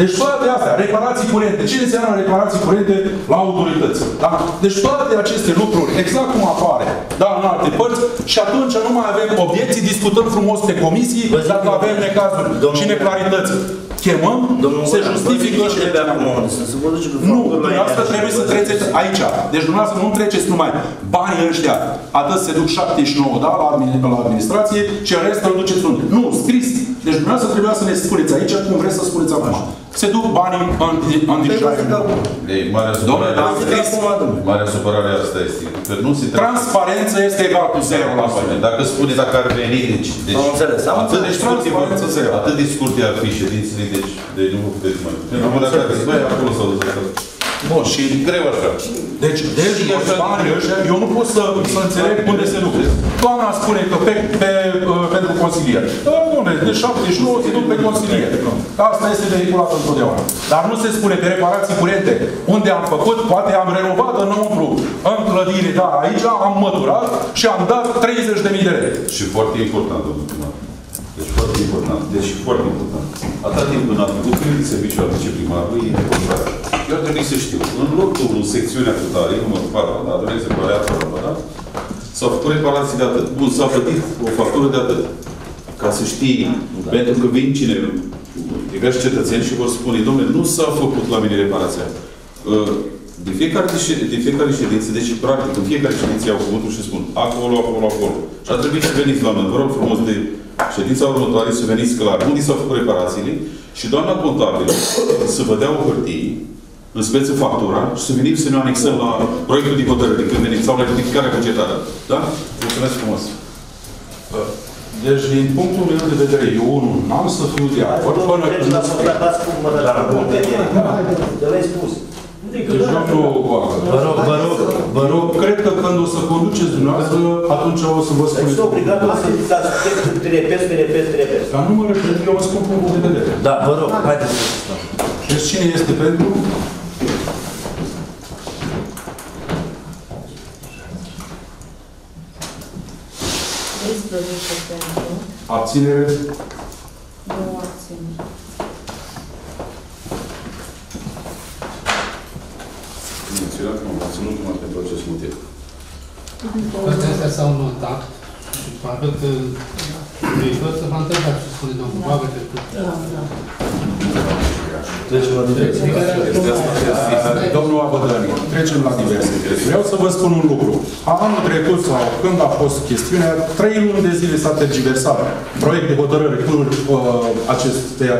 Deci toate astea, reparații curente. Ce înseamnă reparații curente la autorități? Da? Deci toate aceste lucruri, exact cum apare, da, în alte părți, și atunci nu mai avem obiecții, discutăm frumos pe comisii, dacă avem necazuri și neclarități. Chemăm, se justifică și... Nu, dumneavoastră trebuie să treceți aici. Deci dumneavoastră nu treceți numai banii ăștia. Atât se duc 79, da, la administrație și restul îl duceți unde. Nu, scris. Deci dumneavoastră trebuia să ne spuneți aici cum vreți să spuneți acum. Se duc banii în dirijare. Dom'le, am scris. Marea supărare asta este. Transparența este egal cu 0%. Dacă spuneți dacă ar veni, deci... Atât de scurte ar fi ședințele, deci nu puteți mai putea. Nu puteți dacă zic, băi, acolo s-au dus. Bun, și greu așa. Deci, banii ăștia, eu nu pot să înțeleg unde se duc. Doamna spune că pentru consilier. Da, bune, de 79 se duc pe consilier. Asta este vehiculat întotdeauna. Dar nu se spune pe reparații curente. Unde am făcut, poate am renovat înăuntru, în clădire, dar aici am măturat și am dat 30.000 de lei. Și foarte important, domnul primar. Deci foarte important. Atât timp când am făcut serviciul al viceprimarului, e important. Eu ar trebui să știu. În locul secțiunea Tutare, numărul 4, da, trebuie să s-au făcut reparații de atât. Bun, s-a plătit o factură de atât. Ca să știi, da. Pentru că vin cine, diversi cetățeni și vor spune, domnule, nu s-a făcut la mine reparația. De fiecare ședință, deci practic, în fiecare ședință iau cuvântul și spun acolo, acolo, acolo. Și ar trebui să veniți la mine. Vă rog frumos de ședința următoare să veniți clar. Unde s-au făcut reparațiile? Și doamna contabilă să vă dea o hârtie, în speță factura, și să venim să ne anexăm la proiectul de hotărâre, când venim, sau la justificarea bugetară. Da? Mulțumesc frumos! Deci, din punctul meu de vedere, eu n-am să fiu de acord până când... Deci, vă rog, cred că când o să conduceți dumneavoastră, atunci o să vă spuneți. Sunt obligat să repezi. Dar nu mă repet, eu vă spun punctul de vedere. Da, vă rog, haideți să stăm. Deci, cine este pentru? Abținere? Două abținere. Menționat că m-am abținut numai pentru acest motiv. Toate astea s-au notat și probabil că îi văd să vă întrebați ce spune domnul Babă de tot. Trecem la diverse. Domnul Abădănic, trecem la diverse. Vreau să vă spun un lucru. Anul trecut sau când a fost chestiunea, 3 luni de zile s-a tergiversat proiect de hotărâre cu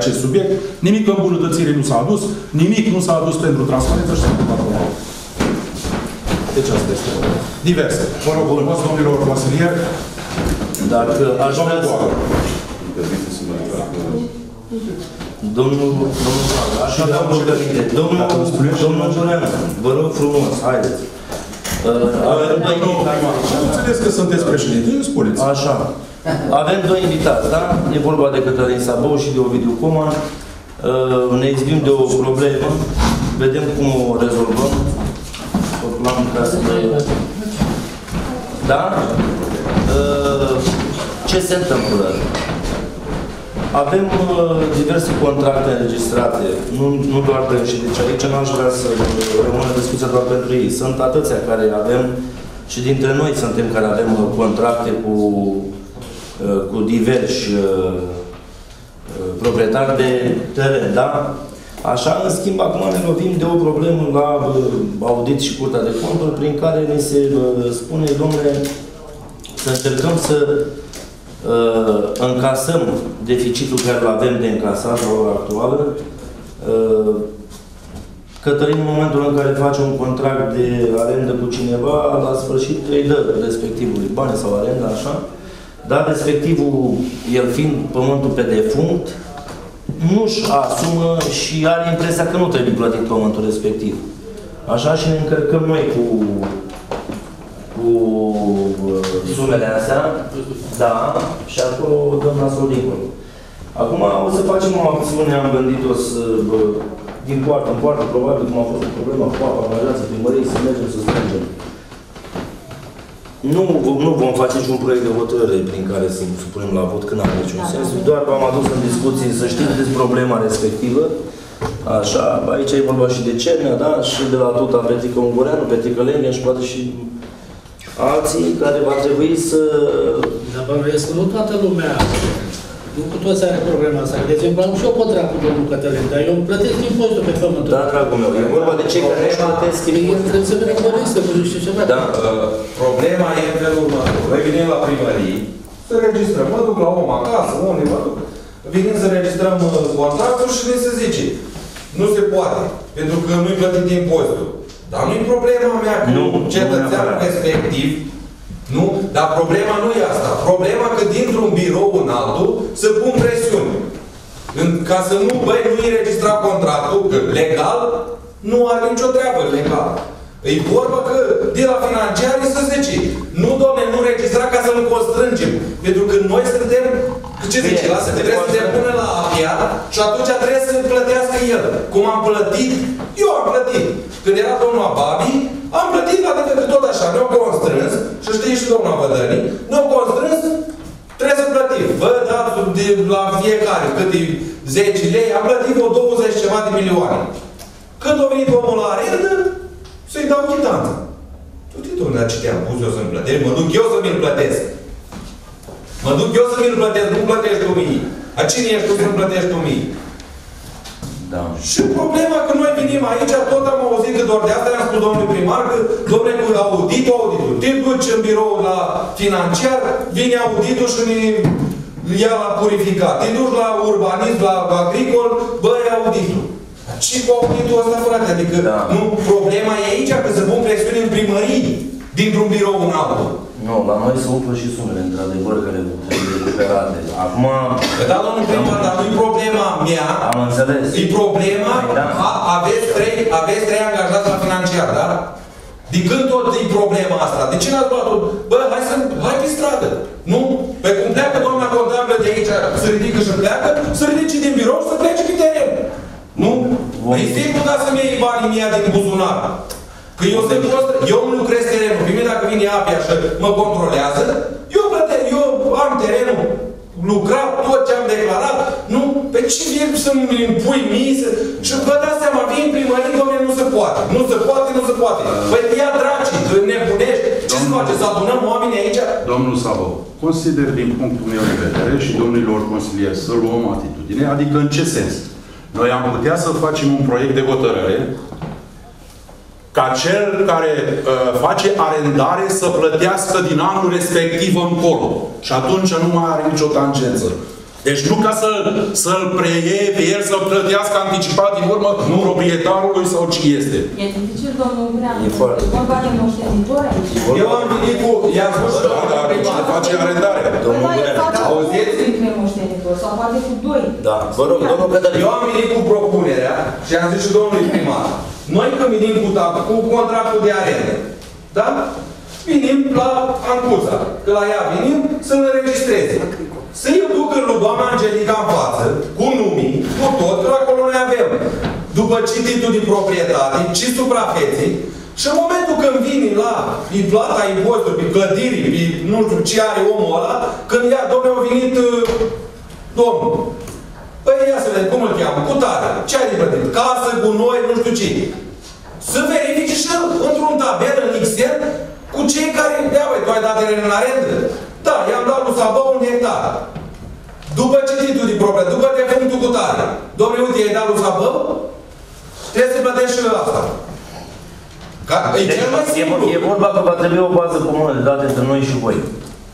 acest subiect. Nimic îmbunătățire nu s-a adus, nimic nu s-a adus pentru transparență și pentru patronaj. Deci asta este. Diverse. Vă rog, urmăs, domnilor consilieri. Dacă aș vrea să... Domnul Bureanu, vă rog frumos, haideți. Nu înțeles că sunteți președinte, nu spuneți. Așa. Avem 2 invitați, da? E vorba de Cătălin Sabău și de Ovidiu Coma. Ne izbim de o problemă. Vedem cum o rezolvăm. O plan ca să... Da? Ce se întâmplă? Avem diverse contracte înregistrate, nu doar de aici. Deci aici n-aș vrea să rămână discuția doar pentru ei. Sunt atâția care avem și dintre noi suntem care avem contracte cu diversi proprietari de teren, da? Așa, în schimb, acum ne lovim de o problemă la audit și Curtea de Conturi, prin care ne se spune, domnule, să încercăm să încasăm deficitul care îl avem de încasat la ora actuală. Cătălin, în momentul în care face un contract de arendă cu cineva, la sfârșit îi dă respectivului bani sau arendă, așa, dar respectivul, el fiind pământul pe defunct, nu-și asumă și are impresia că nu trebuie plătit pământul respectiv. Așa și ne încărcăm noi cu sumele astea, da, și acolo dăm nasul dincolo. Acum o să facem o acțiune, am gândit-o din poartă în poartă, probabil cum a fost o problemă cu apa, angajații primăriei, să mergem să strângem. Nu vom face niciun proiect de hotărâre prin care să supunem la vot, când am niciun sens. Doar v-am adus în discuții să știți despre problema respectivă. Așa, aici e vorba și de Cernia, da, și de la Tuta, Petică Ungureanu, Petică Lenin și poate și alții care va trebui să... Dar bănuiesc că nu toată lumea, nu cu toți are problema asta. De exemplu, am și eu contract cu domnul Cătălin, dar eu îmi plătesc impozitul pe pământul. Da, dragul meu, e vorba de cei care plătesc impozitul. Trebuie să vedem bănuiesc, că nu știu ceva. Da, problema e în felul următor. Noi vinem la primărie, să registrăm, mă duc la om acasă, unde mă duc. Vinem să registrăm contractul și ne se zice, nu se poate, pentru că nu-i plătit impozitul. Dar nu-i problema mea cu cetățeanul respectiv, nu? Dar problema nu e asta. Problema că dintr-un birou în altul să pun presiune. Ca să nu, băi, nu-i înregistra contractul, că legal nu are nicio treabă legal. E vorba că de la financiarii să zice, nu, domne, nu registra ca să nu constrângem. Pentru că noi suntem, ce zice, la trebuie să se pune la apia și atunci trebuie să plătească el. Cum am plătit, eu am plătit. Când era domnul Ababi, am plătit la dată de tot așa. Ne-au constrâns, și știi și domnul Vădării, ne-au constrâns, trebuie să plătim. Vă dați de la fiecare câte 10 lei, am plătit vreo 20 ceva de milioane. Că când a venit omul la arendă, să-i dau chitanță. Du-te, domnule, ce te-am pus eu să-mi plătești? Mă duc eu să-mi plătesc. Mă duc eu să-mi plătesc, nu plătești tu mie. A cine ești tu să-mi plătești tu mie? Da. Și problema că noi venim aici, tot am auzit că doar de asta am spus domnului primar că, domnule, cu auditul, te duci în birou la financiar, vine auditul și ne ia la purificat. Te duci la urbanism, la agricol, bă, e auditul. Și cu auditul ăsta, frate, adică da. Nu, problema e aici că se pun presiuni în primării, dintr-un birou în altul. Nu, la noi se umplă și sumele, într-adevăr, care trebuie recuperate. Acum... Da, domnul primar, dar nu-i problema mea. Am înțeles. E problema, aveți trei angajați la financiar, da? De când tot e problema asta? De ce n-ați luat-o? Bă, hai pe stradă. Nu? Pe cum pleacă doamna contabilă de aici, se ridică și pleacă, se ridice din birou și se plece pe teren. Nu? E simplu ca să-mi iei banii mie din buzunar. Că eu sunt prost, eu îmi lucrez terenul. Pe mine dacă vine apia și mă controlează, eu plătesc, eu am terenul lucrat, tot ce am declarat. Nu? Pe ce vii să-mi impui mie? Și vă dați seama, vii în primărie, domnule, nu se poate. Nu se poate, nu se poate. Păi ia dracii, nebunești. Ce se face? Să adunăm oamenii aici? Domnul Sabău, consider din punctul meu de vedere și domnilor consilieri să luăm atitudine, adică în ce sens? Noi am putea să facem un proiect de hotărâre ca cel care face arendare să plătească din anul respectiv încolo. Și atunci nu mai are nicio tangență. Deci nu ca să-l preiei pe el, să-l plătească anticipat din urmă proprietarului sau ce este. E dificil, domnul Bureanu. E foarte. Eu am venit cu... I-am spus că cine face arendare. Domnul Bureanu. Auziți? Sau poate cu doi. Da. Vă rog, domnul Bureanu. Eu am venit cu propunerea și am zis și domnului primar. Noi când venim cu contractul de arendă, da? Venim la Ancuța. Că la ea venim să ne înregistreze. Să-i duc în lui doamna Angelica în față, cu numii, cu tot, că acolo noi avem. După ce titlul de proprietate, ci suprafețe, și în momentul când vine la plata impozitului, pe clădirii, pe nu știu ce are omul ăla, când ia, domnule, a venit domnul. Păi ia să vedem, cum îl cheamă, cu tare, ce ai de plătit? Casă, gunoi, nu știu ce. Să verifici și într-un tabel, în Excel, cu cei care, ia băi, tu ai dat terenul în arendă. Da, i-am dat lui Sabău un hectar. După ce titlul de proprietate, după defunctul cu tare. Dom'le, uite, i-ai dat lui Sabău? Trebuie să plătești și asta. Ca, e cel mai simplu. E vorba că va trebui o bază comună de date între noi și voi.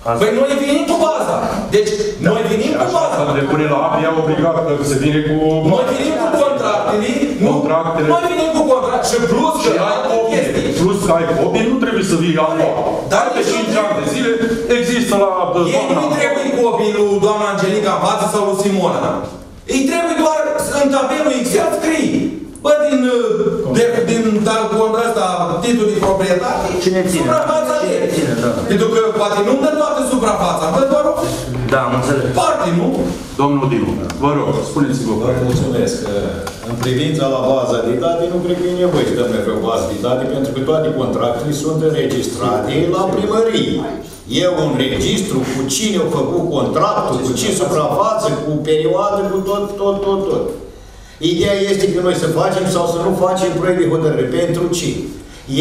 Asta. Păi noi venim cu baza. Deci, da. Noi venim cu baza. Așa se depune la API, obligat că se vine cu... Noi venim cu contractele. Contractele. Noi venim cu contractele. Și plus că ai chestii. Plus că ai copii, nu trebuie să vii acolo. Dar pe 5 ani de zile există la... Ei nu trebuie copii lui doamna Angelica Vădă sau lui Simona. Ei trebuie doar în tabelul Excel scrii. Bă, din contractul ăsta, titlul de proprietate, suprafața e. Pentru că poate nu-mi dă toată suprafața, îmi dă doar o... Da, am înțeles. Parte, nu? Domnul Dinu, vă rog, spuneți-vă. Vă mulțumesc. În privința la baza de date, nu cred că e nevoie să dăm mereu bază de date, pentru că toate contractele sunt înregistrate la primărie. E un registru cu cine au făcut contractul, cu ce suprafață, cu perioadă, cu tot. Ideea este că noi să facem sau să nu facem proiect de hotărâre. Pentru ce?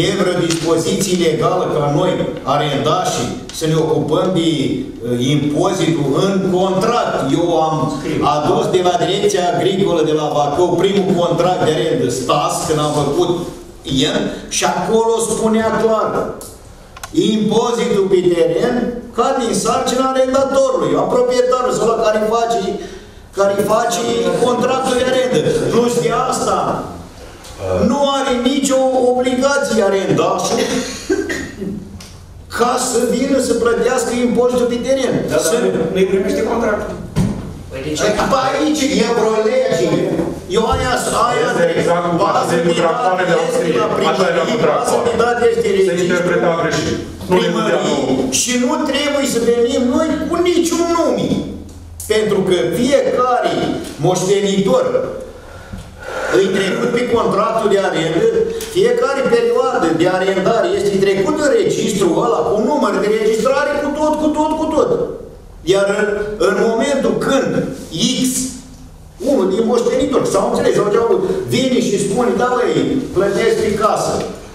E vreo dispoziție legală ca noi, arendașii, să ne ocupăm de impozitul în contract. Eu am adus de la Direcția Agricolă de la Bacău primul contract de arendă STAS, când am făcut el, și acolo spunea clar impozitul pe teren ca din sarcina arendatorului, a proprietarului sau la care face contractul de arendă. Plus de asta, nu are nicio obligație arendașul ca să vină să plătească impozitul pe teren. Dar nu-i primește contractul. Aici e vreo lege. Eu aia bază de date este la primării, bază de date este registrul primării și nu trebuie să venim noi cu niciun nume. Pentru că fiecare moștenitor îi trecut pe contractul de arendă, fiecare perioadă de arendare este trecut în registrul ăla cu număr de registrare, cu tot. Iar în momentul când X, un unul din moștenitori, sau înțeles, sau ce-au avut, vine și spune, da băi, plătești prin casă.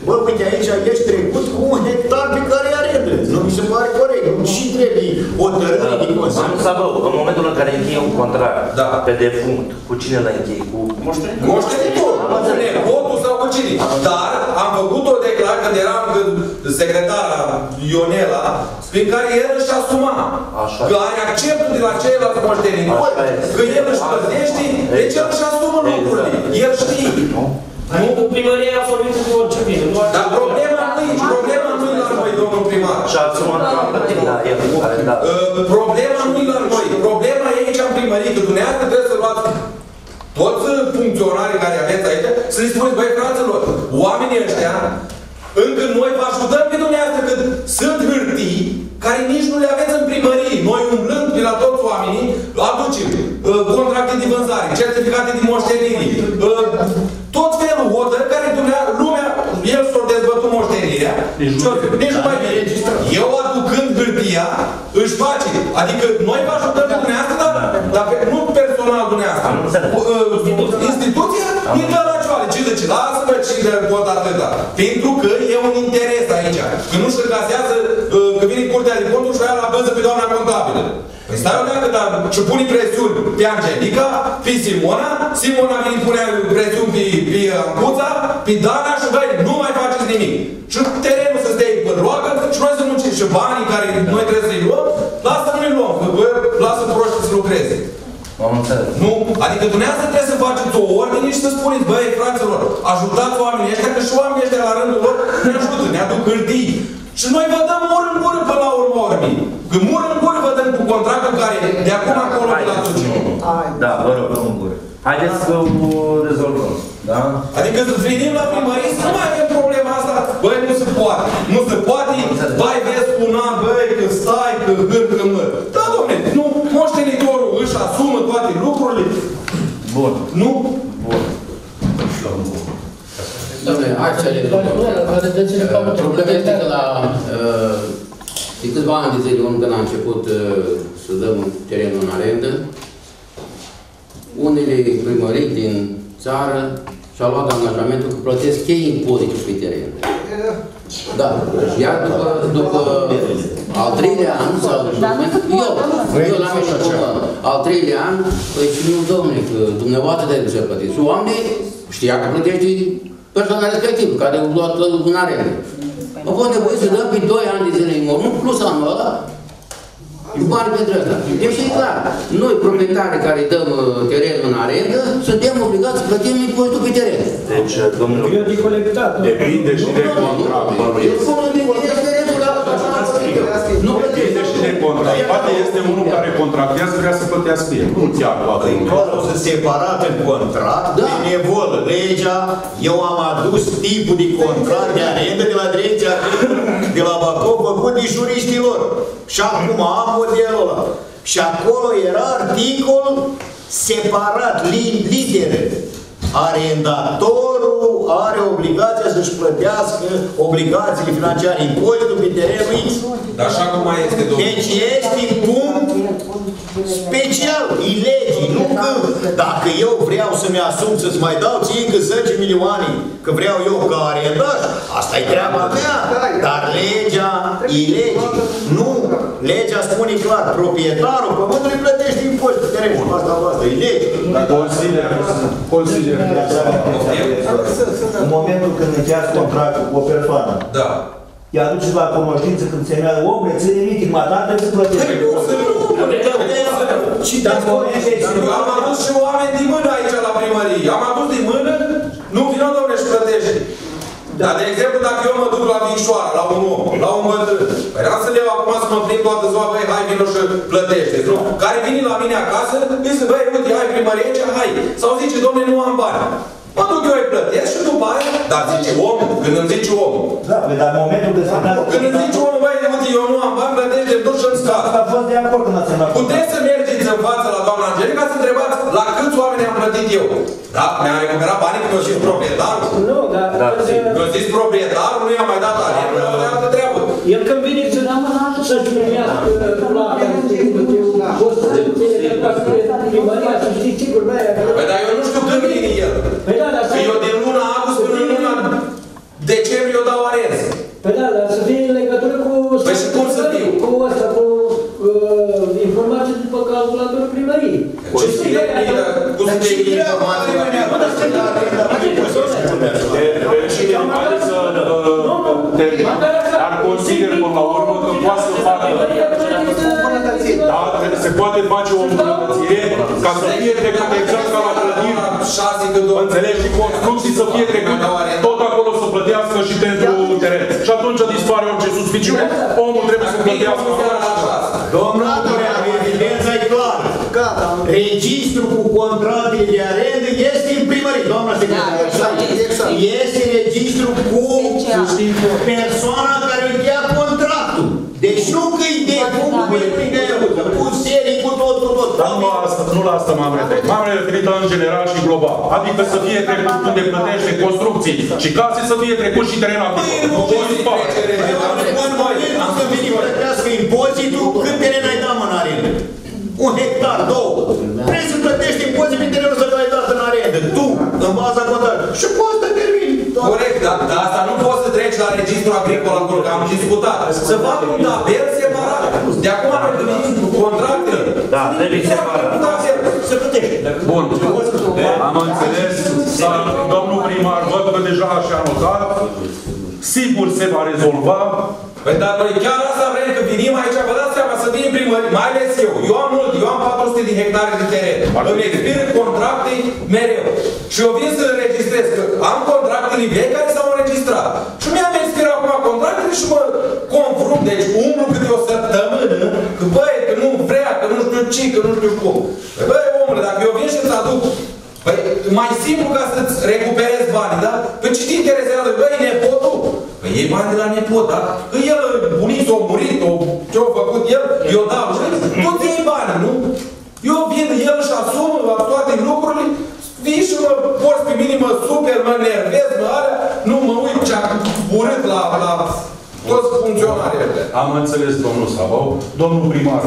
Bă, uite, aici ești trecut cu un hectar pe care îi arendă. Nu mi se pare corect. Și trebuie o tărâre din Consiliu. Sabău, în momentul în care încheie un contract pe defunct, cu cine l-ai închei? Cu moștenitor. Moștenitor. Votul sau cu cine. Dar am făcut-o declar când eram secretara Ionela, prin care el își asuma. Că are acceptul de la ceilalți moștenitori. Că el își plătește, deci el își asumă lucrurile. El știe. Nu, primăria a vorbit cu orice bine. Dar problema nu e la noi, domnul primar. Problema nu e la noi. Problema e aici în primărie, că dumneavoastră trebuie să luați toți funcționarii care aveți aici, să-i spuneți, băi, fraților, oamenii ăștia, încă noi vă ajutăm pe dumneavoastră, că sunt hârtii care nici nu le aveți în primărie. Noi, umblând de la toți oamenii, aducem contracte de vânzare, certificate de moștenire, tot felul hotărâri care lumea, el s-o dezbătut moștenirea. Deci nu mai bine. Eu aducând hârtia, își face. Adică noi vă ajutăm pe dumneavoastră, dar nu personal dumneavoastră. Instituția e doar la cioare. Ce zice? Lasă-mă și de pot atâta. Pentru că e un interes aici. Că nu se casează, că vine Curtea de Conturi și aia la bază pe doamna contabilă. Stai o dată, dar și pune presiuni pe Angelica, pe Simona, Simona vine pune presiuni pe Ancuța, pe Dana și băi, nu mai faceți nimic. Și terenul să stea în roagă și noi să muncim. Și banii care noi trebuie să-i luăm, lasă nu le luăm, că lasă proștii să lucreze. Nu? Adică dumneavoastră trebuie să faceți o ordine și să spuneți, băi, fraților, ajutați oamenii ăștia, că și oamenii ăștia la rândul lor ne ajută, ne aduc hârtii. Și noi vă dăm mură în gură până la urmă ormii. Că mură în gură vă dăm cu contractul care de acum acolo vă la ducem. Da, vă rog, mură în gură. Haideți să o rezolvăm. Da? Adică să venim la primărie să nu mai avem problema asta. Băi, nu se poate. Nu se poate. Băi, vezi cu un an, băi, că stai, că hâr, că măr. Da, domne, nu. Moștenitorul își asumă toate lucrurile. Bun. Nu? Bun. Dom'le, acele probleme este că la de câțiva ani de zile, unul când a început să dăm terenul în arendă, unele primării din țară și-au luat angajamentul că plătesc ei impozite pe teren. Da. Iar după al treilea an, eu l-am ieșit după al treilea an, păi și nu, dom'le, că dumneavoastră trebuie să plătiți. Oamenii știa că plătești persoana respectivă, care au luat în arendă. A fost nevoie să dăm pe 2 ani de zile imormul, plus anul ăla, bani pentru ăsta. Deci e clar, noi, proprietarii care dăm terenul în arendă, suntem obligați să plătim impozitul pe teren. Deci, domnule, eu de colectat. Depinde și de contract. Nu depinde și de contract. Poate este unul care contractează, vrea să plătească el. Nu ți-ar plătă. Încă să separat în contract, de nevolă. Legea, eu am adus tipul de contract de arendă de la direcția de la Bacău, făcut de juriștii lor. Și acum am modelul ăla. Și acolo era articol separat, litere. Arendatorul are obligația să-și plătească obligațiile financiare, impozitul pe terenul X. Dar așa cum mai este, domnul. Deci este un punct special, ilegii, nu că dacă eu vreau să-mi asum să-ți mai dau ție încă 10 milioane, că vreau eu ca arendaș, asta e treaba mea, dar legea, ilegii, nu. Legea spune clar, proprietarul pământului plătește impozitul pe terenul. Asta, ilegii. Consiliul. În momentul când încheiați contractul cu o persoană, i-a duce la cunoștință când se meargă omul, ține mitima ta, trebuie să plătești. Am adus și oameni din mână aici la primărie. Am adus din mână, nu vină, domnule, și plătești. Dar, de exemplu, dacă eu mă duc la Vișoara, la un om, la un bătrân, vreau să le iau acum să mă plimb toată ziua, băi, hai, vino și plătește. Care vine la mine acasă, zice, băi, uite, hai, primărie, ce, hai. Sau zice, domnule, nu am bani. Mă duc eu, îi plătesc și după aia, dar zice omul, când îmi zice omul. Da, dar în momentul de semnat... Când îmi zice omul, băi, uite, eu nu am bani, plătești de duș și-mi scap. Asta a fost de acord când a semnat. Puteți să mergeți în față la doamna Angelica să întrebați la câți oameni am plătit eu. Da, mi-a recuperat banii că mi-a zis proprietarul. Nu, dar... Mi-a zis proprietarul, nu i-a mai dat alea, nu i-a dat altă treabă. El când vine să-și primească la... Să-și primească la... Să-și primească la... Dar consider până la urmă că poate să facă. Se poate face o îmbunătățire ca să fie trecut exact ca la clădiri, înțelegi, și construcții să fie trecute. Tot acolo să plătească și pentru teren. Și atunci dispare orice suspiciune. Omul trebuie să plătească. Domnul Dureanu, evidența e clară. Registrul cu contractele de arendă este în primărie. Doamna secretară, este registrul cu persoana care îi ia contractul. Deci nu că e de cu serii, cu tot, cu tot. Dar nu la asta m-am referit. M-am referit în general și global. Adică să fie trecut unde plătește construcții și case, să fie trecut și teren acolo. Am să veni plătească impozitul cât teren ai dat, mă, în arendă. 1 hectar, 2. Trebuie să plătești impozit pe terenul să l-ai dat în arendă. Tu, în baza contractului. Și poți să termini. Corect, dar asta nu poți să treci la registrul agricol acolo, că am discutat. Să facă un tabel separat. De acum noi plătim contractele. Da, trebuie separat. Se plătește. Bun. Am înțeles. Domnul primar, văd că deja așa notat. Sigur se va rezolva. Păi, dar noi chiar asta vrem, că vinim aici, vă dați seama, să vin primării, mai ales eu. Eu am mult, eu am 400 de hectare de teren. Îmi expir contracte mereu. Și eu vin să înregistrez, că am contractele vechi care s-au înregistrat. Și mi-am expirat acum contractele și mă confrunt, deci umblu câte o săptămână, că băi, că nu vrea, că nu știu ce, că nu știu cum. Băi, omule, dacă eu vin și îți aduc, băi, mai simplu ca să-ți recuperezi banii, da? Că ce te interesează? Băi, nepotul? Păi iei bani de la nepot, da? Că el bunit, o murit, ce-o făcut el, eu dau, tot iei bani, nu? Eu vin, el își asumă la toate lucrurile, vii și mă porți pe mine, mă super, mă nervez, mă alea, nu mă uit ce-am urât la toți funcționarii. Am înțeles, domnul Sabău. Domnul primar,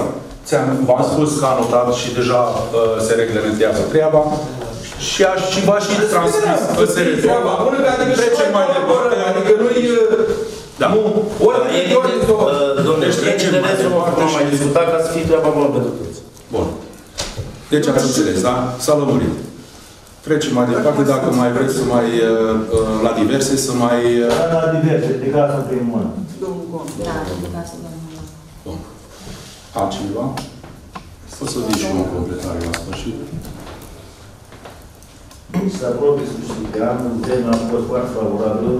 v-am spus că a notat și deja se reglementează treaba. Și v-aș fi transmis că se rezolva. Trecem mai departe, adică nu-i... Da. Dom'le, știi de rezolvare, am mai discutat ca să fie treaba bună pentru toți. Bun. Deci ați înțeles, da? S-a lămurit. Trecem mai departe, dacă mai vreți să mai... La diverse, să mai... La diverse, de casă pe mână. Da, de casă pe mână. Bun. Altcineva? O să vii și o completare la sfârșit. Să apropie sfârșitul de an, în termen a fost foarte favorabil.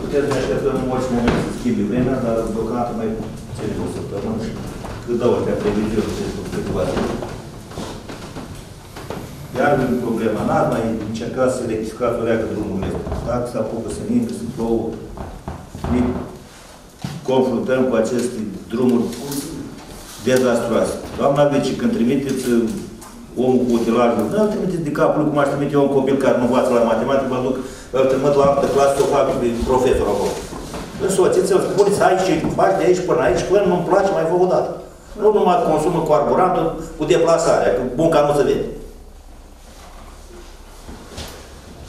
Puteți ne așteptăm în orice moment să schimbi vremea, dar deocamdată mai ține o săptămână. Cât dă oricea previziune ce sunt preocupați. Iar din problema n-ar mai încerca să electrificați o leacă drumurile. Dacă se apucă să nimeni, sunt două, ne confruntăm cu aceste drumuri dezastroase. Doamna Vici, când trimiteți omul cu utilajul, nu-l trimiteți de capul lui, cum aș trimite eu un copil care nu învață la matematică, mă duc, îl trimit la altă clasă, o fac pe profesor acolo. Însoțiți-l, spuneți aici și faci de aici până aici, până nu-mi place, mai fac o dată. Nu numai consumă carburantul cu deplasarea, că bunca nu se vede.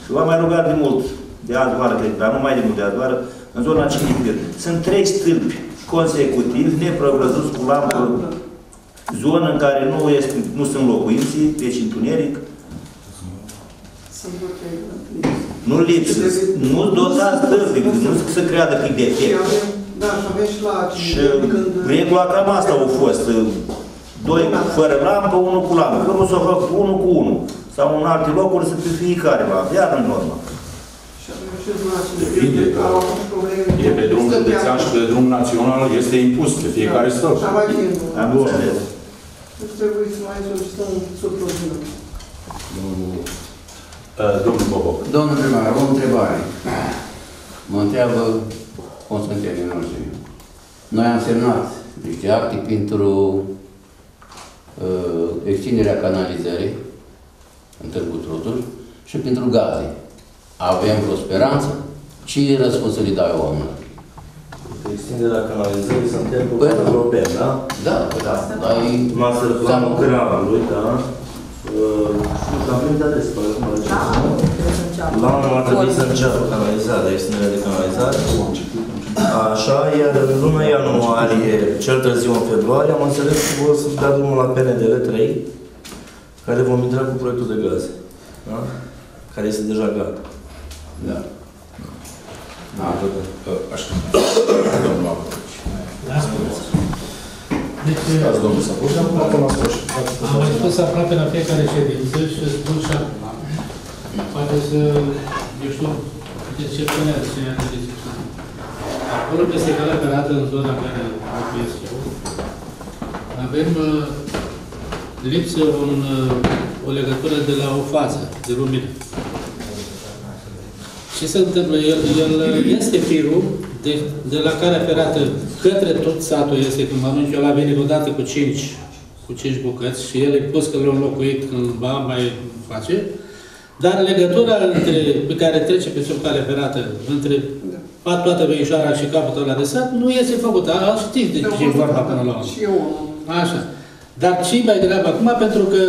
Și v-am mai rugat de mult, de azi vară, dar nu mai de mult de azi vară, în zona 5 sunt 3 stâlpi consecutiv, neprevăzuți cu lampă, zonă în care nu sunt locuințe, deci întuneric. Nu lipsă, nu dotați stâlpic, nu se creadă că e defect. Și regula cam asta au fost. 2 fără lampă, 1 cu lampă. Că nu s-o fac 1 cu 1. Sau în alte locuri să fie fiecare lampă, iar în norma. E pe drum județean și pe drum național, este impus pe fiecare stăl. Am înțeles. Nu trebuie să mai solicităm sub propună. Domnul Boboc. Domnul primar, o întrebare. Mă întreabă Constantinii noștri. Noi am semnat niște acte pentru extinderea canalizării în Târgu Trotuș și pentru gaze. Avem vreo speranță? Ce răspuns îi dai oamenilor? Extinderea canalizării suntem cu cadrul european, da? Da, da. Masă de planul gravului, da? Știu că am primit adresă, pare cum are ceva. La anul ar trebui să înceapă canalizarea, extinderea de canalizare. Așa, iar în luna ianuarie, cel târziu în februarie, am înțeles că vor să dea drumul la PNDL 3, care vom intra cu proiectul de gaze, da? Care este deja gata. Da. Da, așa. Domnul Apătăci. Da, deci, domnul Sabău, am mai spus aproape la fiecare ședință și spun și acum. Poate să, eu știu, decepționează ce ne-a decepționat. Acolo, peste calea ferată, în zona care locuiesc eu, avem lipsă o legătură de la o fază de lumină. Ce se întâmplă? El este firul de la calea ferată către tot satul este, când mă anunci, el a venit odată cu 5 bucăți și el e pus că l-au înlocuit când mai face, dar legătura pe care trece pe sub calea ferată între toată Vișoara și capătul ăla de sat nu este făcută. Știți de ce e vorba până la urmă. Așa. Dar ce mai degrabă acum? Pentru că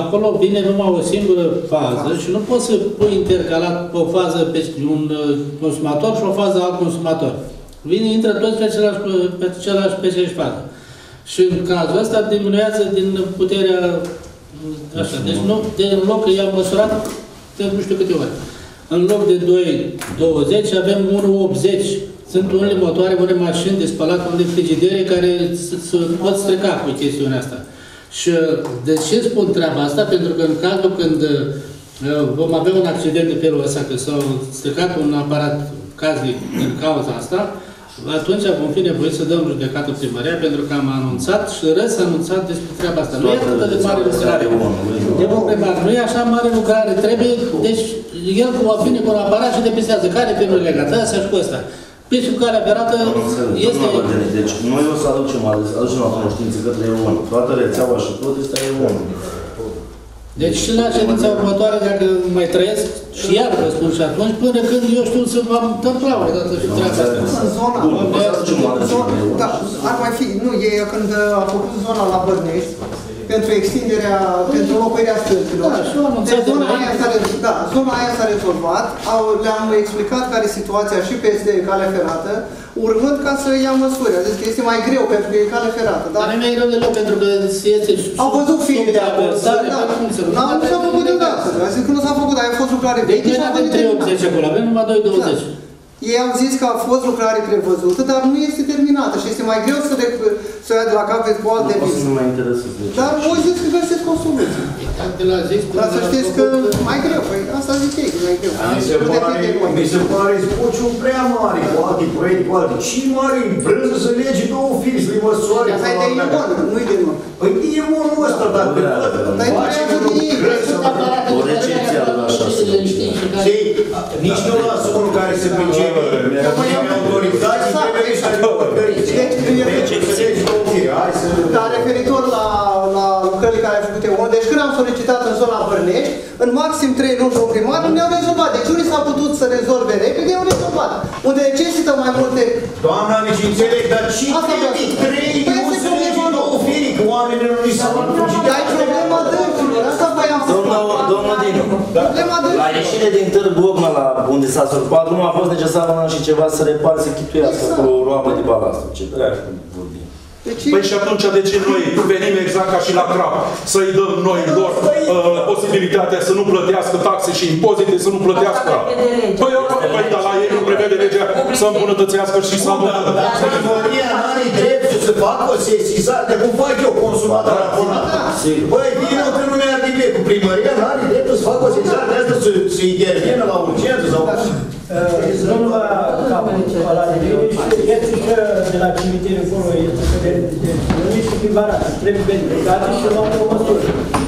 acolo vine numai o singură fază și nu poți să pui intercalat o fază pe un consumator și o fază alt consumator. Intră toți pe aceeași fază. Și în cazul ăsta diminuează din puterea așa. Deci nu, în loc că i-am măsurat de nu știu câte ori. În loc de 2,20 avem 1,80. Sunt unele motoare, unele mașini de spălat, unele frigidere care se pot streca cu chestiunea asta. Și de ce spun treaba asta? Pentru că în cazul când vom avea un accident de felul ăsta, că s-a stricat un aparat casnic din cauza asta, atunci vom fi nevoiți să dăm judecată primăria, pentru că am anunțat și anunțat despre treaba asta. Nu e atât de mare lucrare. Nu e așa mare lucrare. Trebuie, deci, el cum va vine cu un aparat și depistează care e firul legat, asta și cu ăsta. Piciul care aperată este... Deci noi o să aducem la cunoștință către E1. Toată rețeaua și tot este E1. Deci și la ședința următoare, dacă mai trăiesc, și iar vă spun și atunci, până când eu știu să vă întâmpla o dată și treaba asta. În zona... Da, ar mai fi... Nu, e când a făcut zona la Bărnești, pentru extinderea, pentru locuirea stâlpilor. Deci zona aia s-a rezolvat, le-am explicat care e situația și peste calea ferată, urmând ca să ia măsuri. A zis că este mai greu pentru că e calea ferată, dar... Nu e mai greu deloc pentru că este... Au văzut filmele de acolo, dar nu s-a făcut deodată. A zis că nu s-a făcut, dar a fost lucrare. Deci nu avem 3,80 acolo, avem numai 2,20. Ei au zis că a fost lucrare prevăzută, dar nu este terminată și este mai greu să o ia de la capăt cu alte vizite. Dar voi zici că găsesc o soluție. Dar să știți că mai greu, păi asta zic ei, mai greu. Mi se pare spociul prea mare cu alte proiecte, cu alte. Ce mare brânză să lege două fix, să-i măsoare. Asta e de imon, nu-i de imon. Păi e imonul ăsta, dacă... Dar e prează de ei. O recepție a dat așa să nici nu las unul care se pricepe. Că mă iau autorizații, trebuie niște autorizații. Dar referitor la lucrările care au făcut eu, deci când am solicitat în zona Bărnești, în maxim 3 luni cu primarul ne-au rezolvat. Deci unii s-au putut să rezolve repede, ne-au rezolvat. Unde necesită mai multe... Doamna, nici înțeleg, dar și 3 luni să legi nouă feric, oamenii nu li s-au înfugit. Dar e problema dâncilor, asta voiam să fac. Domnul Dinu, la ieșire din Târgu la unde s-a surpat drumul, a fost necesar un an și ceva să repar, să chituiască cu o roabă de balastru. Ce dreaptă vorbim. Păi și atunci de ce noi venim exact ca și la crap? Să-i dăm noi lor posibilitatea să nu plătească taxe și impozite, să nu plătească crap. Păi dar la ei nu prevede legea să îmbunătățească și să adună. Dar primăria n-are dreptul să facă o sesizare, de cum fac eu consumator abonat. Băi, Dinu, că nu mi-ar dibe cu primăria, n-are dreptul să facă o sesizare de asta, să intervină la urgență sau... Domnul la este că de la cimitirul formă este că nu este schimbarea, trebuie verificate și luăm o măsură.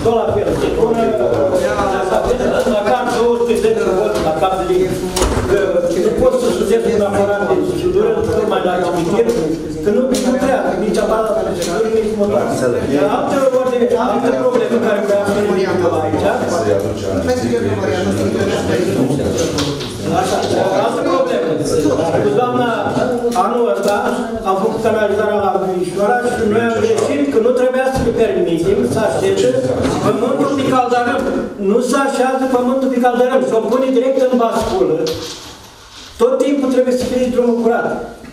Tot la fel, se pune la cam 210 vot la cap de linie. Nu poți să suzești un aparat de sucedură, numai la cimitir, că nu treabă nici aparatul de sucedură, nici motoare. Altă problemă care vreau să ne iau aici. Așa, altă problemă. Cu doamna, anul ăsta am făcut canalizarea la Vișoara și noi am greșit că nu trebuia să le permitem să aștepte pământul de caldărâm. Nu se așează pământul de caldărâm, se o pune direct în basculă. Tot timpul trebuie să fie drumul curat.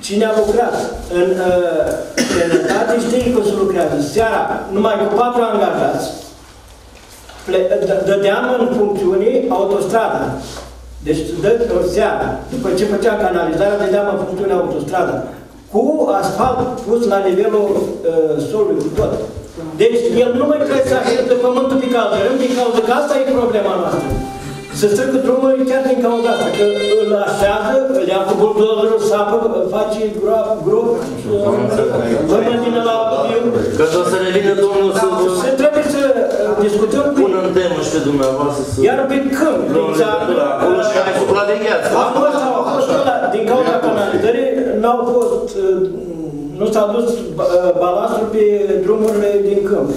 Cine a lucrat în sănătate știe că se lucrează. Seara, numai cu 4 angajați, dădeam în funcțiune autostrada. Deci o seara, după ce făcea canalizarea, dădeam în funcțiune autostrada. Cu asfalt pus la nivelul solului, cu tot. Deci el nu mai trebuie să aștepte pământul pe caldărâm, din cauza că asta e problema noastră. Să strică drumul chiar din cauza asta, că îl așează, îl ia cu buldozerul, sapă, face grob, până din la obiu. Că o să revină domnul să... Trebuie să discutăm cu... Până în temă și pe dumneavoastră să... Iar pe câmp, din țară... Acolo și mai supra de gheață. Acolo s-au fost ăla, din cauza canalizării, n-au fost... Nu s-a dus balastul pe drumurile din câmp.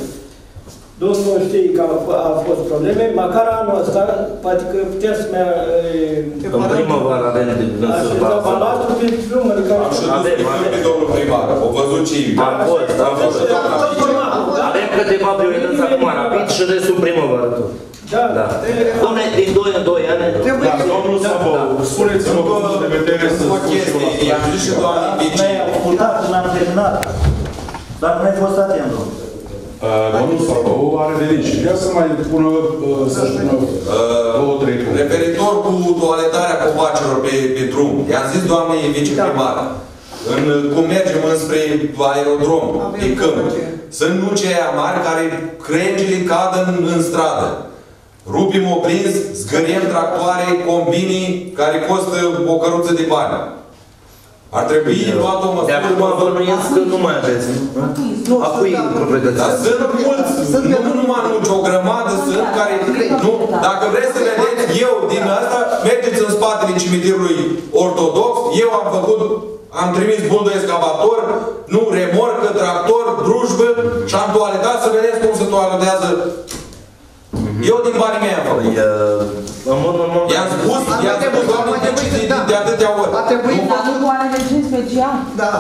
Domnul știe că au fost probleme, măcar anul ăsta, poate că puteți să mai... În primăvară avem de dânsă balastul pe drumurile care... Am știut pe domnul primar, au văzut cei... Am fost, am fost. Avem câteva priorități acum, rapid și restul în primăvară tot. Da. Spune din 2 în 2 ani. Da, domnul Sabău, spuneți-vă punctul de vedere să spune și eu la asta. Noi am putat, n-am terminat, dar nu ai fost atent, domnul. Domnul Sabău are de legi. Vreau să mai pună, să-și pună două, trei puncte. Referitor cu toaletarea copacilor pe drum, i-am zis doamnei viceprimară, cum mergem înspre aerodrom, din câmp, sunt nucii aia mari care crengile cadă în stradă. Rupim oprins, zgâriem tractoare, combinii, care costă o căruță de bani. Ar trebui luat o măsură... De acum bănuiesc că nu mai aveți. A cui proprietăți? Dar sunt mulți, nu numai nuci, o grămadă sunt care... Dacă vreți să vedeți, eu din asta, mergeți în spatele cimitirului ortodox, eu am făcut... Am trimis bun de excavator, nu remorcă, tractor, drujbă și am toaletat să vedeți cum se toaletează. Eu din banii mei am făcut. I-am spus, doamne, de atâtea ori. A trebuit, dar nu cu are regim special. Da.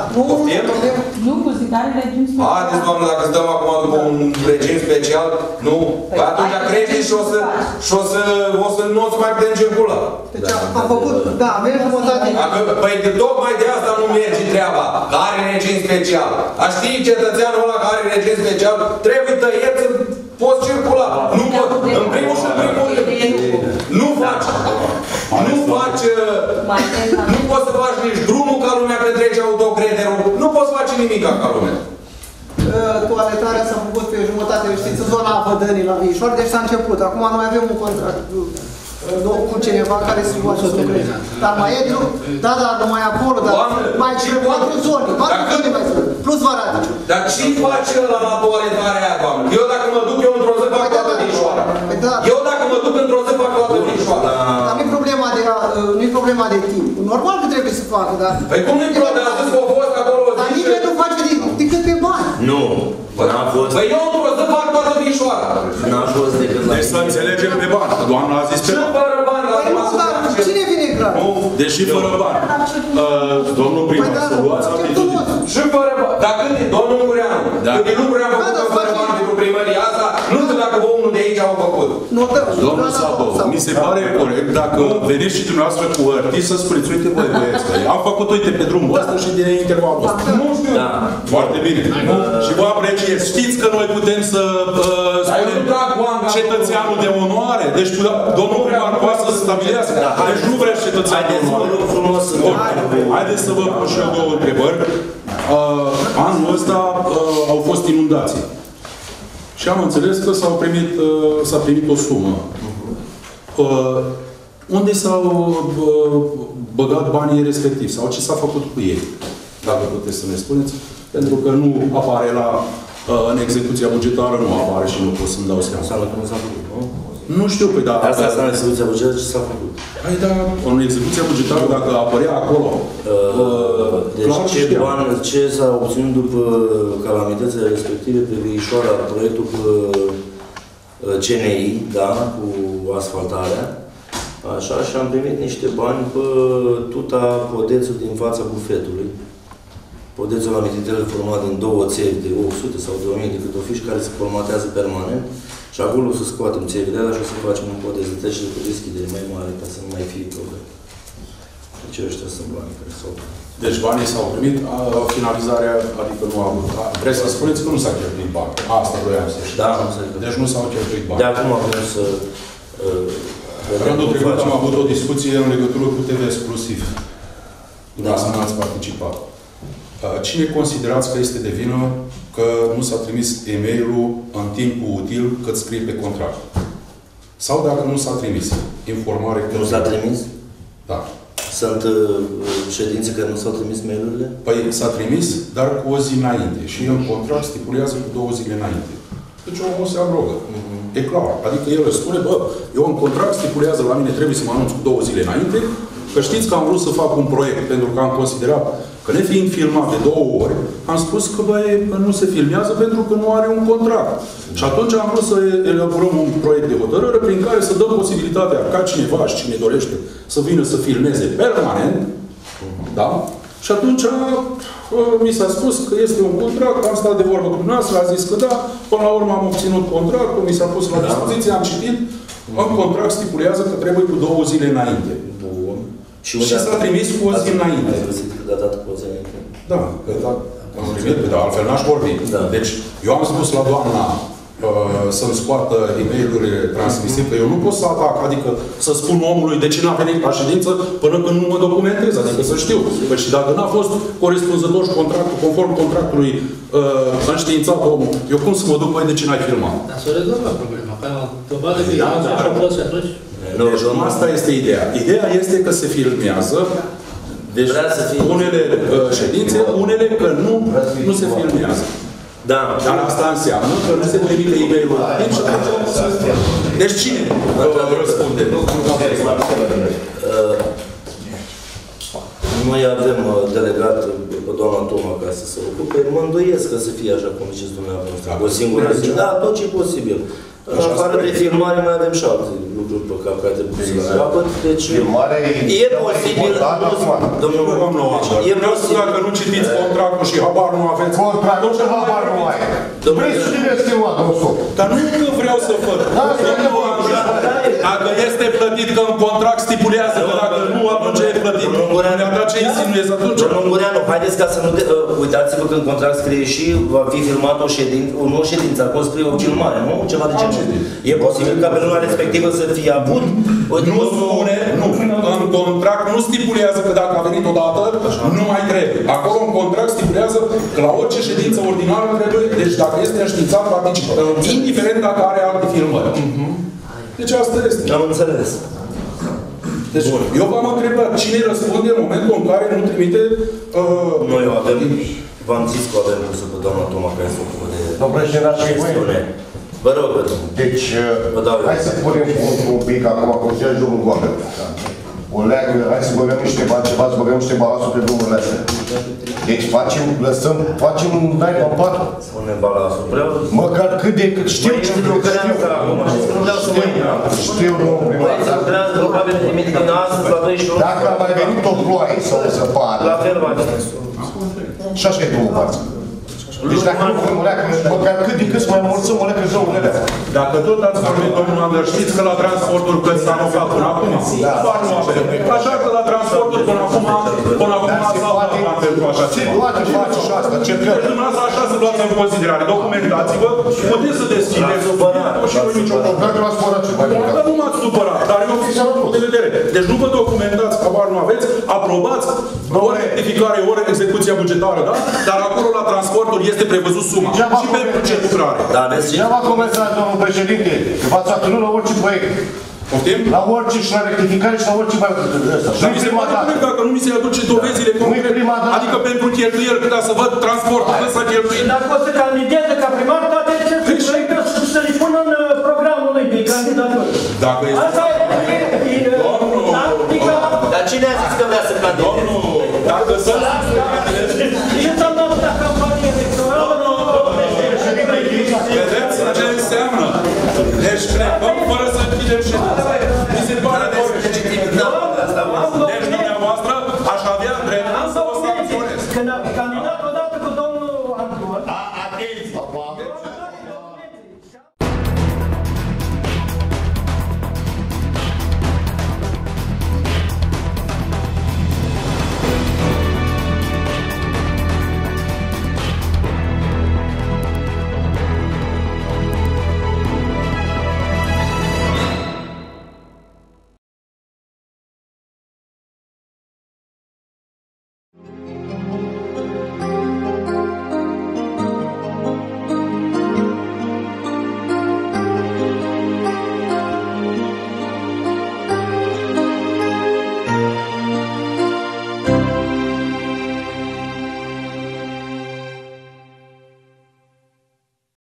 Nu cu zicare regim special. Haideți, doamne, dacă stăm acum după un regim special, nu. Păi atunci crești și o să nu o să mai putem circula. Deci am făcut, da, merg jumătate. Păi tocmai de asta nu merge treaba, că are regim special. A știi cetățeanul ăla care are regim special, trebuie tăiet să... Poți circula. Nu pot. În primul și în primul rând. Nu faci. Nu faci. Nu poți să faci nici drumul ca lumea că trece autocrederul. Nu poți să faci nimic ca lumea. Toaletarea s-a făcut pe jumătate. Știți, zona Vădării la Vișoara, deci s-a început. Acum noi avem un contract cu cineva care se poate să lucreze. Dar mai e drum. Da, dar numai acolo. Mai patru zone. Plus varadici. Dar ce face ăla la toaletarea aia, doamne? Eu dacă mă duc într-o zi, fac toată Vișoara. Eu dacă mă duc într-o zi, fac toată Vișoara. Dar nu-i problema de timp. Normal că trebuie să facă, dar... Păi cum nu-i problema? A zis că a fost acolo o zi și... Dar nimeni nu face decât pe bani. Nu. N-am fost. Păi eu într-o zi, fac toată Vișoara. N-am fost decât la... Deci să înțelegem de bani. Doamna a zis pe bani. Ce fără bani? Păi nu, dar cine vine clar? Nu, deși fără bani. Domnul primar, să luați atitudine. Și fără bani. Dar când e domnul Mureanu, când e lucrurile am făcut fără bani pentru primăria asta, nu știu dacă omul de aici au făcut. Domnul Sabău, mi se pare corect dacă veniți și dumneavoastră cu artist să spuneți, uite voi băieți, am făcut, uite, pe drumul ăsta și din intervalul ăsta. Nu știu. Foarte bine. Și vă apreciez. Știți că noi putem să spunem cetățeanul de onoare. Deci domnul primar poate să stabilească. Deci nu vreau cetățeanul de onoare. Haideți să vă pun și eu două întrebări. Anul ăsta au fost inundații și am înțeles că s-a primit o sumă. Unde s-au băgat banii respectiv sau ce s-a făcut cu ei? Dacă puteți să ne spuneți, pentru că nu apare în execuția bugetară, nu apare și nu pot să-mi dau seama. Nu știu, păi da... Asta în execuția bugetară ce s-a făcut? Păi da, în execuția bugetară, dacă apărea acolo... Deci ce s-a obținut după calamitățile respective pe Vișoara, proiectul CNI, da, cu asfaltarea, așa, și am primit niște bani pe Tuta, podețul din fața bufetului. Podețul la mititele format din două țevi de 800 sau de 1000 de cât o fi și care se formatează permanent. Și acolo o să scoatem țevile alea și o să facem un pod de zătări și de deschidere mai mare ca să nu mai fie probleme. Deci ăștia sunt banii care s-au primit. Deci banii s-au primit, finalizarea, adică nu a avut. Vreți să spuneți că nu s-a cheltuit banii. Asta vreau să știu. Da, deci nu s-au cheltuit banii. De acum vreau să... Rândul trecut am avut o discuție în legătură cu TV exclusiv. Dumneavoastră nu ați participat. Cine considerați că este de vină că nu s-a trimis e-mail-ul în timpul util cât scrie pe contract? Sau dacă nu s-a trimis informare că... Nu s-a trimis? Da. Sunt ședințe care nu s-au trimis mail-urile? Păi s-a trimis, dar cu o zi înainte. Și în contract stipulează cu 2 zile înainte. Deci omul se abrogă. E clar. Adică el își spune, bă, eu în contract stipulează la mine, trebuie să mă anunț cu 2 zile înainte, că știți că am vrut să fac un proiect, pentru că am considerat că nefiind filmat de 2 ori, am spus că, bă, nu se filmează pentru că nu are un contract. Și atunci am vrut să elaborăm un proiect de hotărâre prin care să dăm posibilitatea ca cineva și cine dorește să vină să filmeze permanent, da? Și atunci mi s-a spus că este un contract, am stat de vorbă cu dumneavoastră, a zis că da, până la urmă am obținut contractul, mi s-a pus la dispoziție, am citit, în contract stipulează că trebuie cu 2 zile înainte. Și s-a trimis cu o zi înainte. Ați găsit că de-a dat cu o zi înainte. Da, am primit, dar altfel n-aș vorbi. Deci, eu am spus la doamna să-mi scoată e-mail-urile transmisive, că eu nu pot să atac, adică să spun omului de ce n-a venit la ședință până când nu mă documentez, adică să știu. Că și dacă n-a fost corespunzător și contractul, conform contractului înștiințat omul, eu cum să mă duc, băi, de ce n-ai filmat? Dar să rezolvă problema, că probabil că e așa poți atunci. Deci nu asta este ideea. Ideea este că se filmează deci unele ședințe, unele că nu se filmează. Da. Dar asta înseamnă că nu se trimite e-mail-ul. Deci cine răspunde? Noi avem delegat pe doamna Toma ca să se ocupe. Mă îndoiesc că să fie așa cum ziceți dumneavoastră. O singură zi. Da, tot ce e posibil. În afară de filmare mai avem 7 lucruri pe cap care trebuie să se capăt. Deci e posibil, domnul Mărău, e posibil. Dacă nu citiți contractul și habar nu aveți contractul și habar nu mai e. Vreți și trebuie schimbat, domnul Soc. Dar nu că vreau să făd. Dacă este plătit, că în contract stipulează, că dacă nu, atunci e plătit. Bureanu, dar ce insinuezi atunci? Domnul Bureanu, haideți ca să nu te... Uitați-vă că în contract scrie și va fi filmat o ședință, nu o ședință, acolo scrie o filmare, nu? Ceva de genul. E posibil ca pe luna respectivă să fie avut? Nu spune, nu. În contract nu stipulează că dacă a venit odată, nu mai trebuie. Acolo în contract stipulează că la orice ședință ordinară trebuie, deci dacă este înștiințat, participă. Indiferent dacă are alte filmări. Deci asta este. Am înțeles. Deci, eu v-am întrebat cine răspunde în momentul în care nu trimite... Noi avem, v-am zis că avem pusă pe doamna Toma care se ocupă de... Domnule, și era și voi. Vă rog, vă rog. Deci, hai să punem un pic acum, cum se ia jocul oameni. O leagă, hai să băgăm niște bani, ceva, să băgăm niște balasuri pe drumurile astea. Deci facem, lăsăm, facem un dai pe pat. Punem balasul, vreau... Măcar cât de cât știu, știu, știu. Știu, domnule. Măi, să crează, probabil, trimit din astăzi, la 21. Dacă a mai venit o ploaie sau o zăpadă... La fel, mai venit. Și așa e două parți. Deci dacă nu vrem o leacă, măcar cât de cât mai mulțăm o leacă zăurile alea. Dacă tot ați vorbit, domnul Andrei, știți că la transportul când s-a alocat până acum, doar nu avem. Așa că la transportul până acum, ați luat pentru așa ceva. Ce faci și asta? Dumneavoastră așa să luați în considerare. Documentați-vă, puteți să deschideți și nu-i nicio problemă. Dar nu m-ați supărat, dar eu fi și-am luat de vedere. Deci nu vă documentați, că doar nu aveți, aprobați ori rectificare, ori execuția bugetară, da? Dar acolo la transportul este prevăzut suma și pentru ce lucrare. Ia v-a comentat, domnul președinte, că v-ați atâlnit la orice proiect. La orice și la rectificare și la orice mai atât de ăsta. Nu mi se poate spune dacă nu mi se aduce dovezile concrete. Adică pentru cheltuieli, când a să văd transportul, când s-a cheltuit. Dacă o să candideze ca primar, toate aceste proiecte să le pună în programul lui de candidatură. Asta e... Dar cine a zis că vrea să candideze? Domnul, dacă să... Ce s-a dat dacă am făcut electorală? Vedeți ce înseamnă? Deci plecăm fără să închidem și... Mi se pare de...